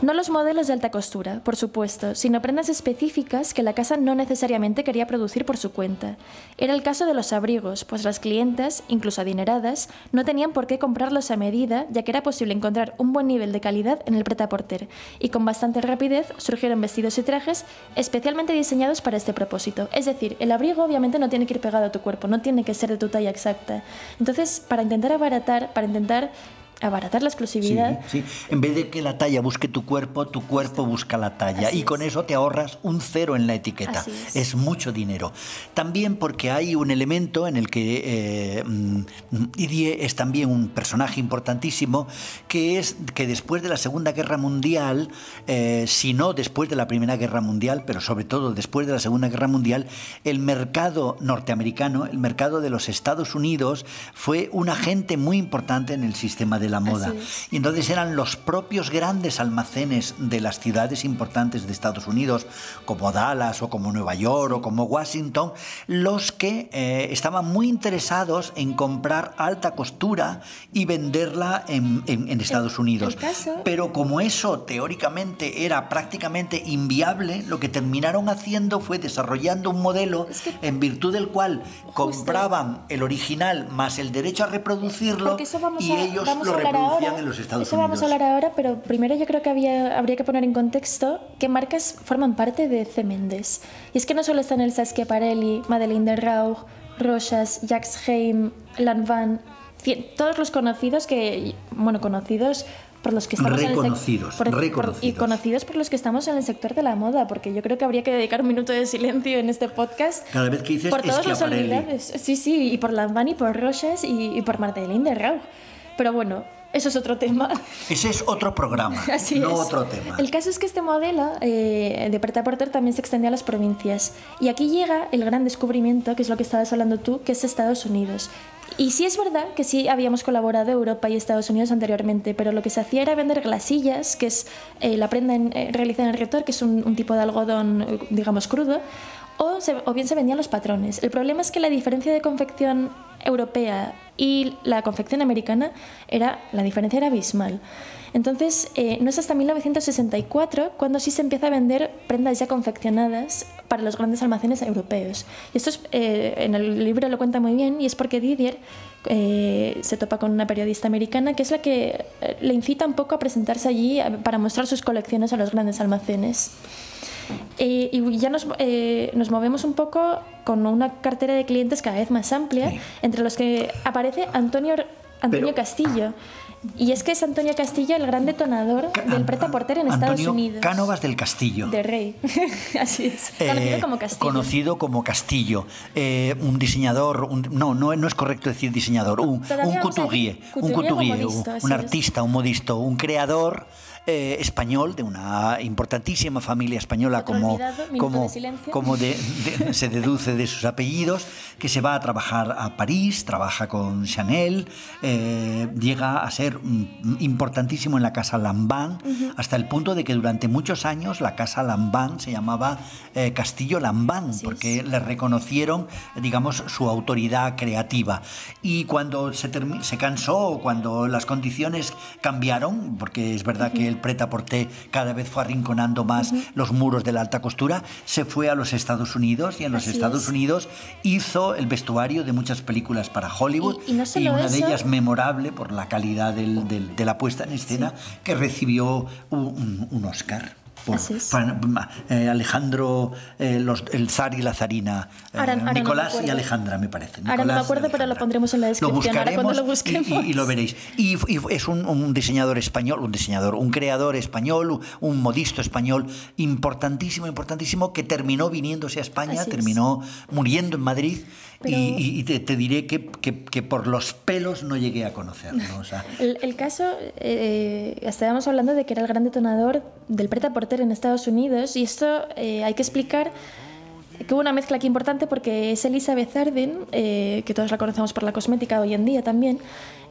No los modelos de alta costura, por supuesto, sino prendas específicas que la casa no necesariamente quería producir por su cuenta. Era el caso de los abrigos, pues las clientas, incluso adineradas, no tenían por qué comprarlos a medida, ya que era posible encontrar un buen nivel de calidad en el prêt-à-porter, y con bastante rapidez surgieron vestidos y trajes especialmente diseñados para este propósito. Es decir, el abrigo obviamente no tiene que ir pegado a tu cuerpo, no tiene que ser de tu talla exacta. Entonces, para intentar abaratar, para intentar Abaratar la exclusividad. Sí, sí. En vez de que la talla busque tu cuerpo, tu cuerpo busca la talla. Así y con es. eso te ahorras un cero en la etiqueta. Es. es mucho dinero. También porque hay un elemento en el que eh, Didier es también un personaje importantísimo, que es que después de la Segunda Guerra Mundial, eh, si no después de la Primera Guerra Mundial, pero sobre todo después de la Segunda Guerra Mundial, el mercado norteamericano, el mercado de los Estados Unidos, fue un agente muy importante en el sistema de de la moda. Y entonces eran los propios grandes almacenes de las ciudades importantes de Estados Unidos, como Dallas o como Nueva York o como Washington, los que eh, estaban muy interesados en comprar alta costura y venderla en, en, en Estados Unidos. El, el caso... Pero como eso teóricamente era prácticamente inviable, lo que terminaron haciendo fue desarrollando un modelo es que... en virtud del cual justo. compraban el original más el derecho a reproducirlo y a, ellos lo ahora, en los Estados eso Unidos. Vamos a hablar ahora, pero primero yo creo que había, habría que poner en contexto qué marcas forman parte de C. Mendes. Y es que no solo están el Saskia Parelli, Madeleine de Rauch, Rochas, Jacques Heim, Lanvan, todos los conocidos que, bueno, conocidos por los que estamos reconocidos, en el por, reconocidos. Por, y conocidos por los que estamos en el sector de la moda, porque yo creo que habría que dedicar un minuto de silencio en este podcast. Cada vez que dices por todos los olvidados, sí, sí, y por Lanvan y por Rochas y, y por Madeleine de Rauch. Pero bueno, eso es otro tema. Ese es otro programa, Así no es. otro tema. El caso es que este modelo eh, de Prêt-à-Porter también se extendió a las provincias. Y aquí llega el gran descubrimiento, que es lo que estabas hablando tú, que es Estados Unidos. Y sí es verdad que sí habíamos colaborado Europa y Estados Unidos anteriormente, pero lo que se hacía era vender glasillas, que es eh, la prenda en, eh, realizada en el retor, que es un, un tipo de algodón, digamos, crudo, o, se, o bien se vendían los patrones. El problema es que la diferencia de confección europea y la confección americana era, la diferencia era abismal. Entonces, eh, no es hasta mil novecientos sesenta y cuatro cuando sí se empieza a vender prendas ya confeccionadas para los grandes almacenes europeos. Y esto es, eh, en el libro lo cuenta muy bien, y es porque Didier eh, se topa con una periodista americana que es la que le incita un poco a presentarse allí para mostrar sus colecciones a los grandes almacenes. Eh, y ya nos, eh, nos movemos un poco con una cartera de clientes cada vez más amplia, sí. entre los que aparece Antonio, Antonio Pero... Castillo. Y es que es Antonio Castillo el gran detonador Ca del Prêt-à-Porter en Estados Antonio Unidos. Cánovas del Castillo. De Rey. Así es. Eh, conocido como Castillo. Conocido como Castillo. Eh, un diseñador, un, no, no, no es correcto decir diseñador, un, un couturier, un, couturier, modisto, un, un artista, un modisto, un creador eh, español de una importantísima familia española, Otro como, olvidado, como, de como de, de, se deduce de sus apellidos, que se va a trabajar a París, trabaja con Chanel, eh, llega a ser importantísimo en la casa Lambán, uh-huh. hasta el punto de que durante muchos años la casa Lambán se llamaba eh, Castillo Lambán, sí, porque sí. le reconocieron, digamos, su autoridad creativa. Y cuando se, se cansó, cuando las condiciones cambiaron, porque es verdad uh-huh. que el Prêt-à-Porter cada vez fue arrinconando más uh-huh. los muros de la alta costura, se fue a los Estados Unidos, y en los Así Estados es. Unidos hizo el vestuario de muchas películas para Hollywood, y, y, no y una eso... de ellas memorable por la calidad Del, del, de la puesta en escena, sí. que recibió un, un Oscar por fan, eh, Alejandro, eh, los, el zar y la zarina, eh, ahora, ahora Nicolás no y Alejandra, me parece. Nicolás, ahora no me acuerdo, pero lo pondremos en la descripción. Lo buscaremos, ahora lo busquemos. Y, y, y lo veréis. Y, y es un, un diseñador español, un diseñador, un creador español, un modisto español importantísimo, importantísimo, que terminó viniéndose a España, Así terminó es. muriendo en Madrid. Pero... Y, y te, te diré que, que, que por los pelos no llegué a conocerlo. ¿no? O sea... el, el caso, eh, estábamos hablando de que era el gran detonador del Prêt-à-Porter en Estados Unidos, y esto eh, hay que explicar que hubo una mezcla aquí importante, porque es Elizabeth Arden, eh, que todos la conocemos por la cosmética hoy en día también,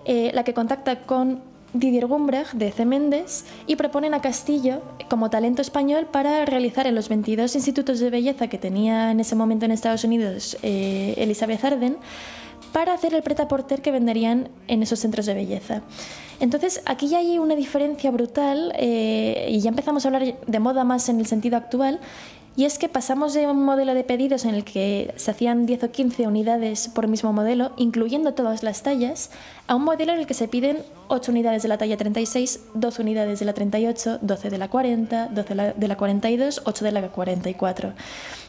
eh, la que contacta con Didier Grumbach de C. Mendes y proponen a Castillo como talento español para realizar en los veintidós institutos de belleza que tenía en ese momento en Estados Unidos eh, Elizabeth Arden, para hacer el Prêt-à-Porter que venderían en esos centros de belleza. Entonces aquí ya hay una diferencia brutal, eh, y ya empezamos a hablar de moda más en el sentido actual, Y es que pasamos de un modelo de pedidos en el que se hacían diez o quince unidades por mismo modelo, incluyendo todas las tallas, a un modelo en el que se piden ocho unidades de la talla treinta y seis, doce unidades de la treinta y ocho, doce de la cuarenta, doce de la cuarenta y dos, ocho de la cuarenta y cuatro.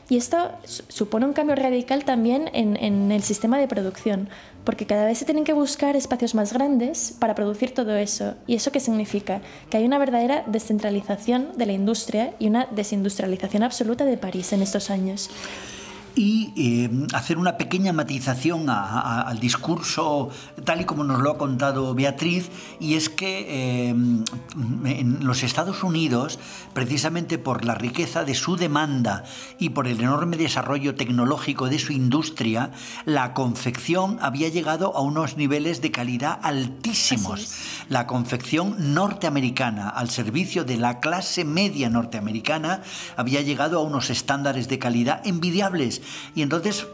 Y esto supone un cambio radical también en, en el sistema de producción, porque cada vez se tienen que buscar espacios más grandes para producir todo eso. ¿Y eso qué significa? Que hay una verdadera descentralización de la industria y una desindustrialización absoluta de París en estos años. Y eh, hacer una pequeña matización a, a, al discurso tal y como nos lo ha contado Beatriz, y es que eh, en los Estados Unidos, precisamente por la riqueza de su demanda y por el enorme desarrollo tecnológico de su industria, la confección había llegado a unos niveles de calidad altísimos. La confección norteamericana, al servicio de la clase media norteamericana, había llegado a unos estándares de calidad envidiables. Y entonces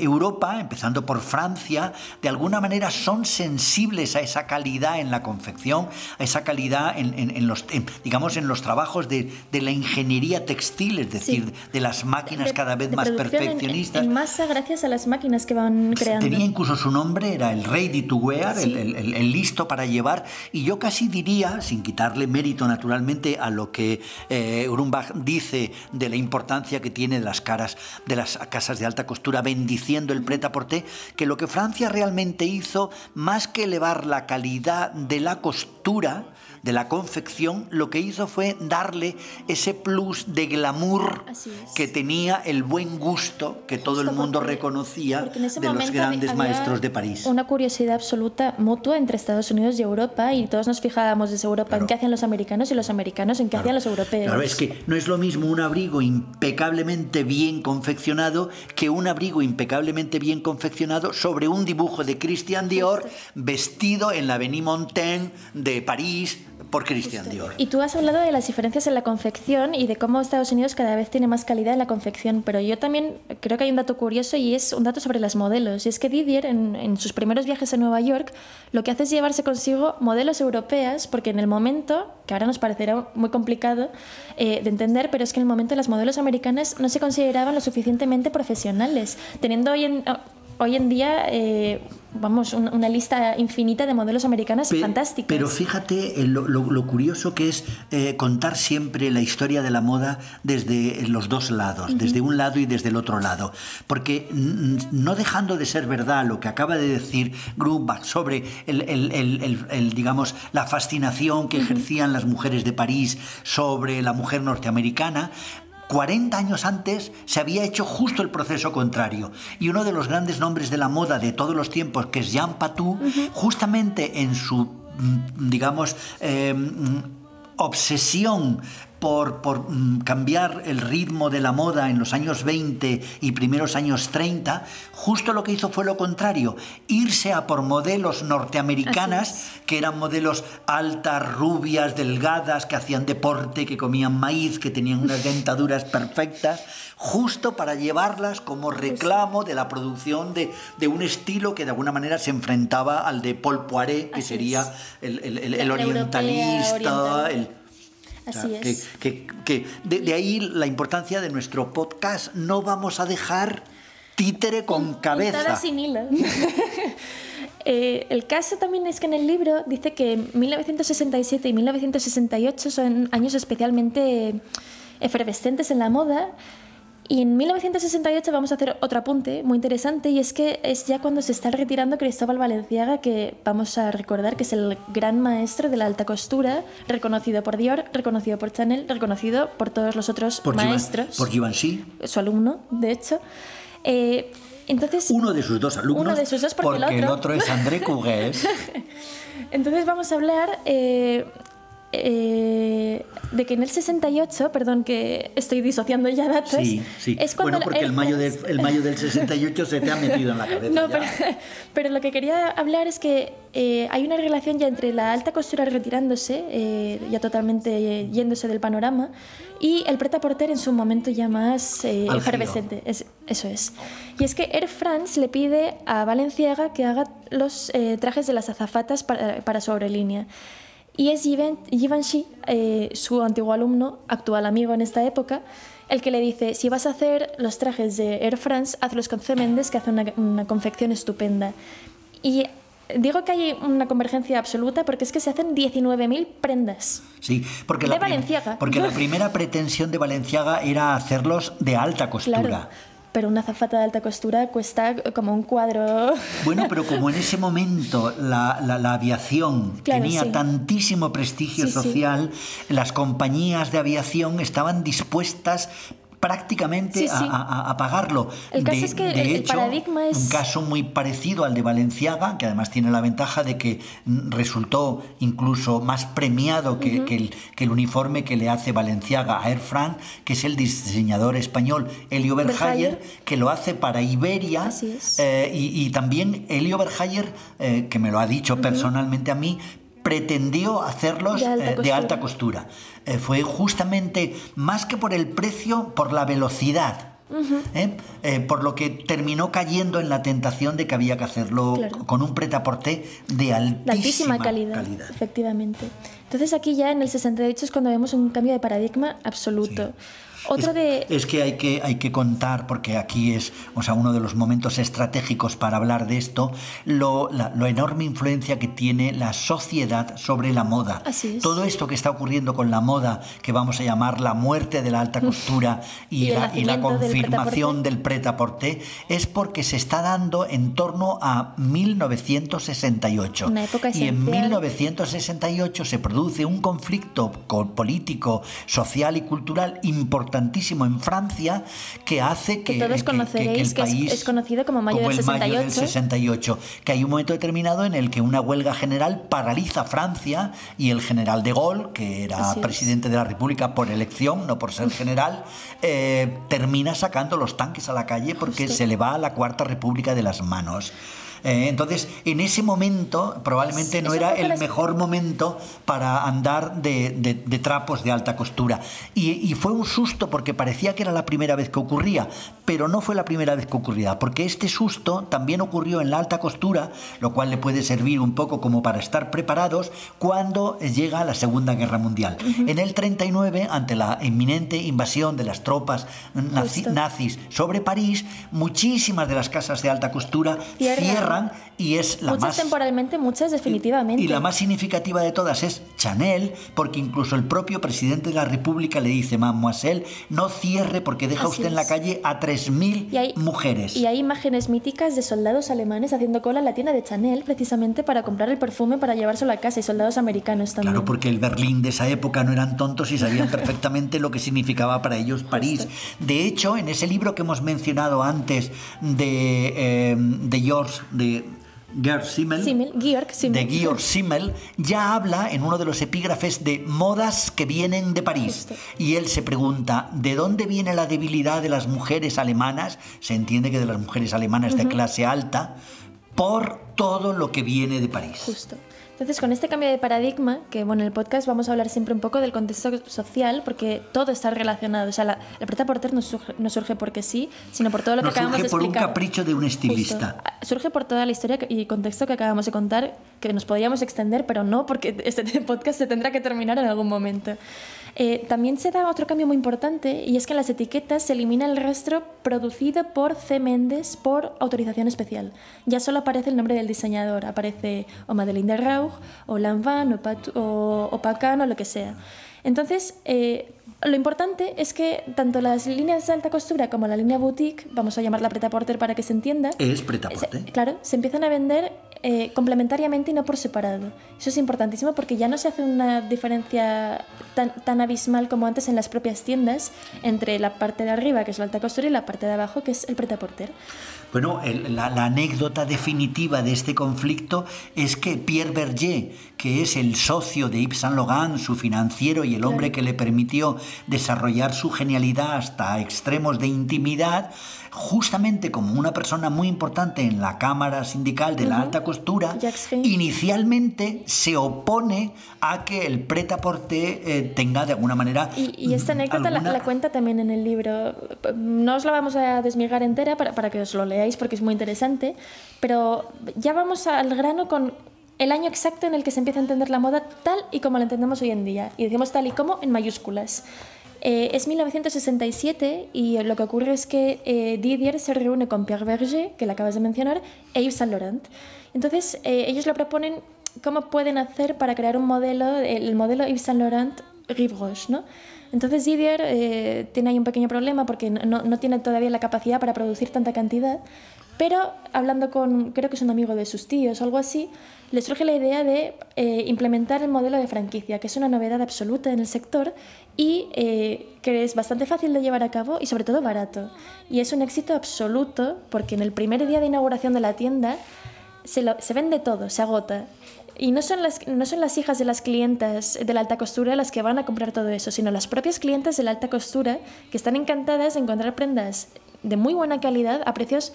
Europa, empezando por Francia, de alguna manera son sensibles a esa calidad en la confección, a esa calidad en, en, en los en, digamos en los trabajos de, de la ingeniería textil, es decir, sí, de las máquinas de, cada vez de más perfeccionistas. En, en masa, gracias a las máquinas que van creando. Tenía incluso su nombre, era el ready to wear, sí, el, el, el listo para llevar, y yo casi diría, sin quitarle mérito naturalmente a lo que eh, Grumbach dice de la importancia que tiene de las caras de las casas de alta costura bendiciendo el prêt-à-porter, que lo que Francia realmente hizo, más que elevar la calidad de la costura, de la confección, lo que hizo fue darle ese plus de glamour que tenía el buen gusto que todo el mundo reconocía de los grandes maestros de París. Una curiosidad absoluta mutua entre Estados Unidos y Europa, y todos nos fijábamos desde Europa, claro, en qué hacían los americanos, y los americanos en qué, claro, hacían los europeos. Claro, es que no es lo mismo un abrigo impecablemente bien confeccionado que un abrigo impecablemente bien confeccionado sobre un dibujo de Christian Dior, justo, vestido en la Avenue Montaigne de París por Christian Dior. Y tú has hablado de las diferencias en la confección y de cómo Estados Unidos cada vez tiene más calidad en la confección, pero yo también creo que hay un dato curioso, y es un dato sobre las modelos, y es que Didier en, en sus primeros viajes a Nueva York lo que hace es llevarse consigo modelos europeas, porque en el momento, que ahora nos parecerá muy complicado eh, de entender, pero es que en el momento las modelos americanas no se consideraban lo suficientemente profesionales, teniendo hoy en... Oh, Hoy en día, eh, vamos, una lista infinita de modelos americanas Pe fantásticas. Pero fíjate lo, lo, lo curioso que es eh, contar siempre la historia de la moda desde los dos lados, uh-huh, desde un lado y desde el otro lado. Porque no dejando de ser verdad lo que acaba de decir Grumbach sobre el, el, el, el, el, digamos, la fascinación que ejercían, uh-huh, las mujeres de París sobre la mujer norteamericana, cuarenta años antes se había hecho justo el proceso contrario, y uno de los grandes nombres de la moda de todos los tiempos, que es Jean Patou, uh-huh, justamente en su, digamos, eh, obsesión Por, por cambiar el ritmo de la moda en los años veinte y primeros años treinta, justo lo que hizo fue lo contrario, irse a por modelos norteamericanas, que eran modelos altas, rubias, delgadas, que hacían deporte, que comían maíz, que tenían unas dentaduras perfectas, justo para llevarlas como reclamo de la producción de, de un estilo que de alguna manera se enfrentaba al de Paul Poiret, que sería el, el, el, el orientalista, el... Así, o sea, es. Que, que, que de, de ahí la importancia de nuestro podcast. No vamos a dejar títere con cabeza. Sin hilo. Eh, el caso también es que en el libro dice que mil novecientos sesenta y siete y mil novecientos sesenta y ocho son años especialmente efervescentes en la moda. Y en mil novecientos sesenta y ocho vamos a hacer otro apunte muy interesante, y es que es ya cuando se está retirando Cristóbal Balenciaga, que vamos a recordar que es el gran maestro de la alta costura, reconocido por Dior, reconocido por Chanel, reconocido por todos los otros por maestros. Givan, por Givenchy. Su alumno, de hecho. Eh, entonces, uno de sus dos alumnos, uno de sus dos porque, porque el, otro... el otro es André Cugès. Entonces vamos a hablar... Eh, Eh, de que en el sesenta y ocho, perdón que estoy disociando ya datos. Sí, sí. Es cuando bueno, porque el, el, mayo del, el mayo del sesenta y ocho se te ha metido en la cabeza. No, pero, pero lo que quería hablar es que eh, hay una relación ya entre la alta costura retirándose, eh, ya totalmente yéndose del panorama, y el prêt-à-porter en su momento ya más eh, efervescente. Es, eso es. Y es que Air France le pide a Balenciaga que haga los eh, trajes de las azafatas para, para su aerolínea. Y es Givenchy, eh, su antiguo alumno, actual amigo en esta época, el que le dice, si vas a hacer los trajes de Air France, hazlos con C. Mendes, que hace una, una confección estupenda. Y digo que hay una convergencia absoluta porque es que se hacen diecinueve mil prendas. Sí, porque, de la, Balenciaga. porque la primera pretensión de Balenciaga era hacerlos de alta costura. Claro. Pero una azafata de alta costura cuesta como un cuadro. Bueno, pero como en ese momento la, la, la aviación claro, tenía sí. tantísimo prestigio sí, social, sí. las compañías de aviación estaban dispuestas prácticamente sí, sí. A, a, a pagarlo. El caso de, es que de el, hecho, el paradigma es... un caso muy parecido al de Balenciaga, que además tiene la ventaja de que resultó incluso más premiado que, uh-huh. que, el, que el uniforme que le hace Balenciaga a Air France, que es el diseñador español Elio Berhayer, que lo hace para Iberia. Eh, y, y también Elio Berhayer, eh, que me lo ha dicho uh-huh. personalmente a mí, pretendió hacerlos de alta, eh, de alta costura. Eh, fue justamente, más que por el precio, por la velocidad. Uh-huh. ¿eh? Eh, por lo que terminó cayendo en la tentación de que había que hacerlo claro. con un prêt-à-porter de altísima, de altísima calidad, calidad. Efectivamente. Entonces aquí ya en el sesenta y ocho es cuando vemos un cambio de paradigma absoluto. Sí. Otro es, de... es que hay que hay que contar, porque aquí es o sea, uno de los momentos estratégicos para hablar de esto, lo, la lo enorme influencia que tiene la sociedad sobre la moda. Así es. Todo esto que está ocurriendo con la moda, que vamos a llamar la muerte de la alta costura y, y, la, y la confirmación del prêt-à-porter, es porque se está dando en torno a mil novecientos sesenta y ocho. Una época esencial. Y en mil novecientos sesenta y ocho se produce un conflicto político, social y cultural importante importantísimo en Francia, que hace que, que todos conoceréis que, que, que el país, que es, es conocido como mayo, como del, sesenta y ocho. El mayo del sesenta y ocho, que hay un momento determinado en el que una huelga general paraliza Francia y el general de Gaulle, que era Así presidente es. de la República por elección, no por ser general, eh, termina sacando los tanques a la calle porque Justo. se le va a la Cuarta República de las manos. Eh, entonces, en ese momento probablemente no era el mejor momento para andar de, de, de trapos de alta costura. Y, y fue un susto porque parecía que era la primera vez que ocurría, pero no fue la primera vez que ocurría, porque este susto también ocurrió en la alta costura, lo cual le puede servir un poco como para estar preparados cuando llega la Segunda Guerra Mundial. Uh-huh. En el treinta y nueve, ante la inminente invasión de las tropas nazi, nazis sobre París, muchísimas de las casas de alta costura cierran. Y es la muchas más, temporalmente, muchas definitivamente. Y la más significativa de todas es Chanel, porque incluso el propio presidente de la República le dice, mademoiselle, no cierre porque deja Así usted es. en la calle a tres mil mujeres. Y hay imágenes míticas de soldados alemanes haciendo cola en la tienda de Chanel precisamente para comprar el perfume para llevárselo a casa, y soldados americanos también. Claro, porque el Berlín de esa época no eran tontos y sabían perfectamente lo que significaba para ellos París. Justo. De hecho, en ese libro que hemos mencionado antes de, eh, de Georg de Georg Simmel, Simmel, Georg Simmel, de Georg Simmel, ya habla en uno de los epígrafes de modas que vienen de París. Justo. Y él se pregunta, ¿de dónde viene la debilidad de las mujeres alemanas? Se entiende que de las mujeres alemanas uh-huh. de clase alta, por todo lo que viene de París. Justo. Entonces, con este cambio de paradigma, que bueno, en el podcast vamos a hablar siempre un poco del contexto social, porque todo está relacionado. O sea, la, el prêt-à-porter no surge, no surge porque sí, sino por todo lo que no acabamos de explicar. Surge por un capricho de un estilista. Justo. Surge por toda la historia y contexto que acabamos de contar, que nos podríamos extender, pero no, porque este podcast se tendrá que terminar en algún momento. Eh, también se da otro cambio muy importante, y es que en las etiquetas se elimina el rastro producido por C. Mendes por autorización especial. Ya solo aparece el nombre del diseñador, aparece o Madeleine de Rauch, o Lanvan, o, o, o Pacan, o lo que sea. Entonces, eh, lo importante es que tanto las líneas de alta costura como la línea boutique, vamos a llamarla prêt-à-porter para que se entienda, es prêt-à-porter. Claro, se empiezan a vender eh, complementariamente y no por separado. Eso es importantísimo porque ya no se hace una diferencia tan, tan abismal como antes en las propias tiendas entre la parte de arriba, que es la alta costura, y la parte de abajo, que es el prêt-à-porter. Bueno, el, la, la anécdota definitiva de este conflicto es que Pierre Berger, que es el socio de Yves Saint Laurent, su financiero y el hombre que le permitió desarrollar su genialidad hasta extremos de intimidad, justamente como una persona muy importante en la Cámara Sindical de la uh-huh. Alta Costura, inicialmente se opone a que el prêt-à-porter eh, tenga de alguna manera... Y, y esta anécdota alguna... la, la cuenta también en el libro. No os la vamos a desmigar entera para, para que os lo leáis porque es muy interesante, pero ya vamos al grano con... el año exacto en el que se empieza a entender la moda tal y como la entendemos hoy en día. Y decimos tal y como en mayúsculas. Eh, es mil novecientos sesenta y siete y lo que ocurre es que eh, Didier se reúne con Pierre Berger, que le acabas de mencionar, e Yves Saint Laurent. Entonces eh, ellos le proponen cómo pueden hacer para crear un modelo, el modelo Yves Saint Laurent Rive Gauche, ¿no? Entonces Didier eh, tiene ahí un pequeño problema porque no, no tiene todavía la capacidad para producir tanta cantidad, pero hablando con, creo que es un amigo de sus tíos o algo así, le surge la idea de eh, implementar el modelo de franquicia, que es una novedad absoluta en el sector y eh, que es bastante fácil de llevar a cabo y sobre todo barato. Y es un éxito absoluto porque en el primer día de inauguración de la tienda se, lo, se vende todo, se agota. Y no son, las, no son las hijas de las clientas de la alta costura las que van a comprar todo eso, sino las propias clientas de la alta costura que están encantadas de encontrar prendas de muy buena calidad a precios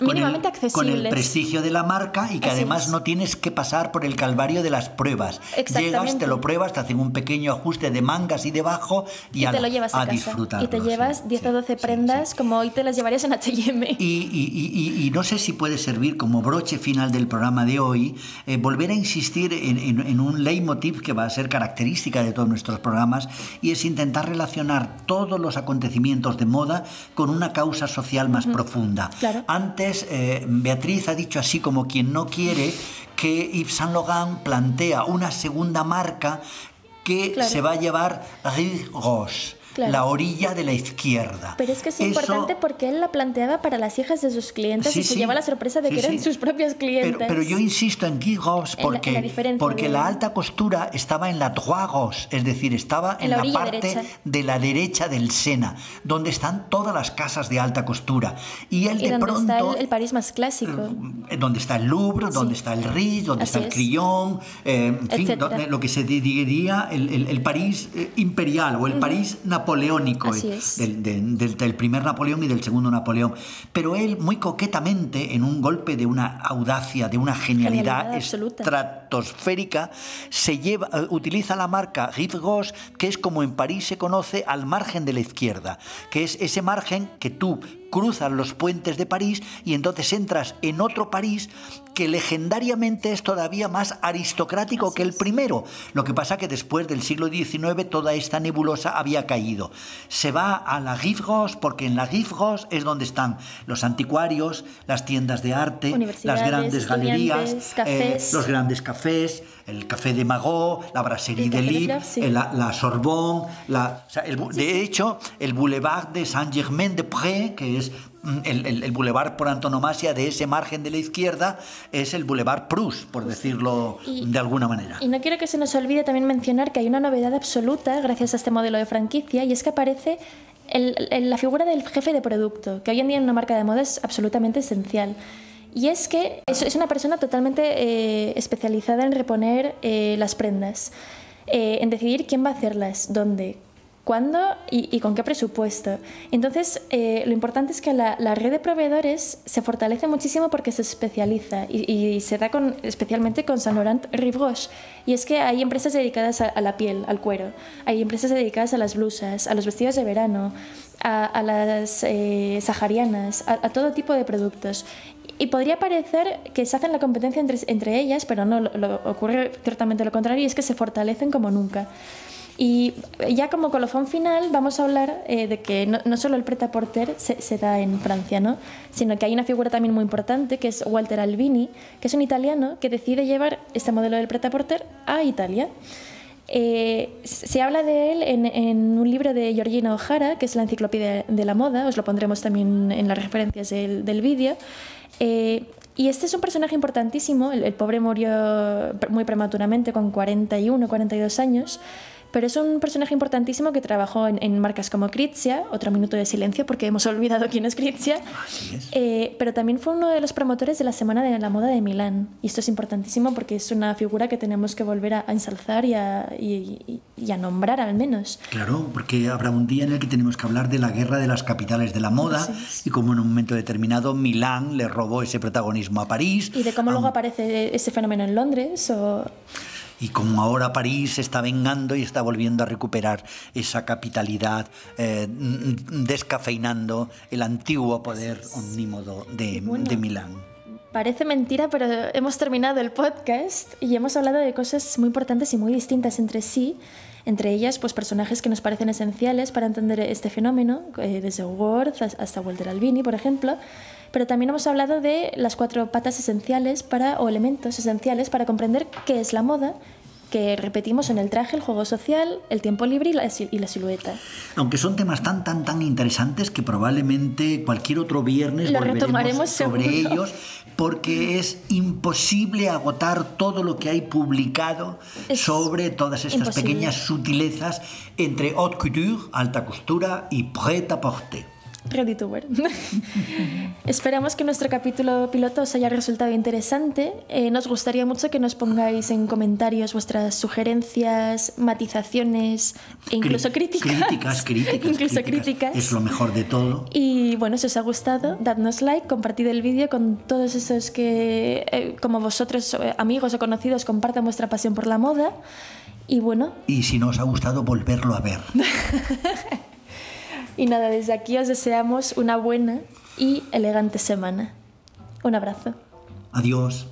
mínimamente con el, accesibles. Con el prestigio de la marca y que así además es. No tienes que pasar por el calvario de las pruebas. Llegas, te lo pruebas, te hacen un pequeño ajuste de mangas y debajo y, y a, te lo llevas a, a disfrutarlo. Y te llevas sí, diez o doce sí, prendas sí, sí. como hoy te las llevarías en H y M. Y, y, y, y no sé si puede servir como broche final del programa de hoy, eh, volver a insistir en, en, en un leitmotiv que va a ser característica de todos nuestros programas y es intentar relacionar todos los acontecimientos de moda con una causa social más uh-huh. profunda. Claro. Antes Eh, Beatriz ha dicho así como quien no quiere que Yves Saint Laurent plantea una segunda marca que claro. se va a llevar Rive Gauche, claro. la orilla de la izquierda. Pero es que es Eso... importante porque él la planteaba para las hijas de sus clientes sí, y se sí. lleva la sorpresa de sí, que eran sí. sus propios clientes. Pero, pero yo insisto en Rive Gauche porque, en la, en la, porque la alta costura estaba en la Droit Gauche, es decir, estaba en, en la, la parte derecha. de la derecha del Sena, donde están todas las casas de alta costura. Y él y de pronto... Está el, el París más clásico. Donde está el Louvre, sí. donde está el Ritz, donde Así está el Crillon, eh, en fin, donde, lo que se diría el, el, el París imperial o el uh-huh. París napoleónico. napoleónico del, del, del primer Napoleón y del segundo Napoleón, pero él muy coquetamente en un golpe de una audacia, de una genialidad, genialidad estratosférica se lleva, utiliza la marca Rive Gauche, que es como en París se conoce al margen de la izquierda, que es ese margen que tú cruzas los puentes de París y entonces entras en otro París que legendariamente es todavía más aristocrático Así que el primero. Lo que pasa que después del siglo diecinueve toda esta nebulosa había caído. Se va a la Rive Gauche porque en la Rive Gauche es donde están los anticuarios, las tiendas de arte, las grandes galerías, eh, los grandes cafés, el Café de Magot, la Brasserie de Lille, sí. la, la Sorbonne, la, o sea, el, sí, de sí. hecho el Boulevard de Saint-Germain-des-Prés, que es el, el, el boulevard por antonomasia de ese margen de la izquierda, es el boulevard Proust, por decirlo y, de alguna manera. Y no quiero que se nos olvide también mencionar que hay una novedad absoluta gracias a este modelo de franquicia y es que aparece el, el, la figura del jefe de producto, que hoy en día en una marca de moda es absolutamente esencial. Y es que es, es una persona totalmente eh, especializada en reponer eh, las prendas, eh, en decidir quién va a hacerlas, dónde, cuándo y, y con qué presupuesto. Entonces, eh, lo importante es que la, la red de proveedores se fortalece muchísimo porque se especializa y, y se da con, especialmente con Saint Laurent Rive Gauche. Y es que hay empresas dedicadas a, a la piel, al cuero, hay empresas dedicadas a las blusas, a los vestidos de verano, a, a las eh, saharianas, a, a todo tipo de productos. Y podría parecer que se hacen la competencia entre, entre ellas, pero no, lo, lo ocurre ciertamente lo contrario, y es que se fortalecen como nunca. Y ya como colofón final vamos a hablar eh, de que no, no solo el Prêt-à-Porter se, se da en Francia, ¿no? Sino que hay una figura también muy importante que es Walter Albini, que es un italiano que decide llevar este modelo del Prêt-à-Porter a Italia. Eh, se habla de él en, en un libro de Georgina O'Hara, que es la enciclopedia de la moda, os lo pondremos también en las referencias del, del vídeo. Eh, Y este es un personaje importantísimo, el, el pobre murió muy prematuramente con cuarenta y uno, cuarenta y dos años, pero es un personaje importantísimo que trabajó en, en marcas como Crizia, otro minuto de silencio porque hemos olvidado quién es Crizia, eh, pero también fue uno de los promotores de la Semana de la Moda de Milán. Y esto es importantísimo porque es una figura que tenemos que volver a, a ensalzar y a, y, y a nombrar al menos. Claro, porque habrá un día en el que tenemos que hablar de la guerra de las capitales de la moda y como en un momento determinado Milán le robó ese protagonismo a París. Y de cómo a... luego aparece ese fenómeno en Londres o... Y como ahora París se está vengando y está volviendo a recuperar esa capitalidad, eh, descafeinando el antiguo poder omnímodo de, bueno, de Milán. Parece mentira, pero hemos terminado el podcast y hemos hablado de cosas muy importantes y muy distintas entre sí. Entre ellas, pues personajes que nos parecen esenciales para entender este fenómeno, eh, desde Worth hasta Walter Albini, por ejemplo, pero también hemos hablado de las cuatro patas esenciales para, o elementos esenciales para comprender qué es la moda, que repetimos en el traje, el juego social, el tiempo libre y la, y la silueta. Aunque son temas tan, tan, tan interesantes que probablemente cualquier otro viernes lo volveremos sobre seguro. ellos, porque es imposible agotar todo lo que hay publicado es sobre todas estas imposible. pequeñas sutilezas entre haute couture, alta costura, y prêt-à-porter. Ready-to-wear. Esperamos que nuestro capítulo piloto os haya resultado interesante. Eh, nos gustaría mucho que nos pongáis en comentarios vuestras sugerencias, matizaciones e incluso Cri críticas. Críticas, críticas. Incluso críticas. críticas. Es lo mejor de todo. Y bueno, si os ha gustado, dadnos like, compartid el vídeo con todos esos que, eh, como vosotros, eh, amigos o conocidos, compartan vuestra pasión por la moda. Y bueno... Y si no os ha gustado, volverlo a ver. Y nada, desde aquí os deseamos una buena y elegante semana. Un abrazo. Adiós.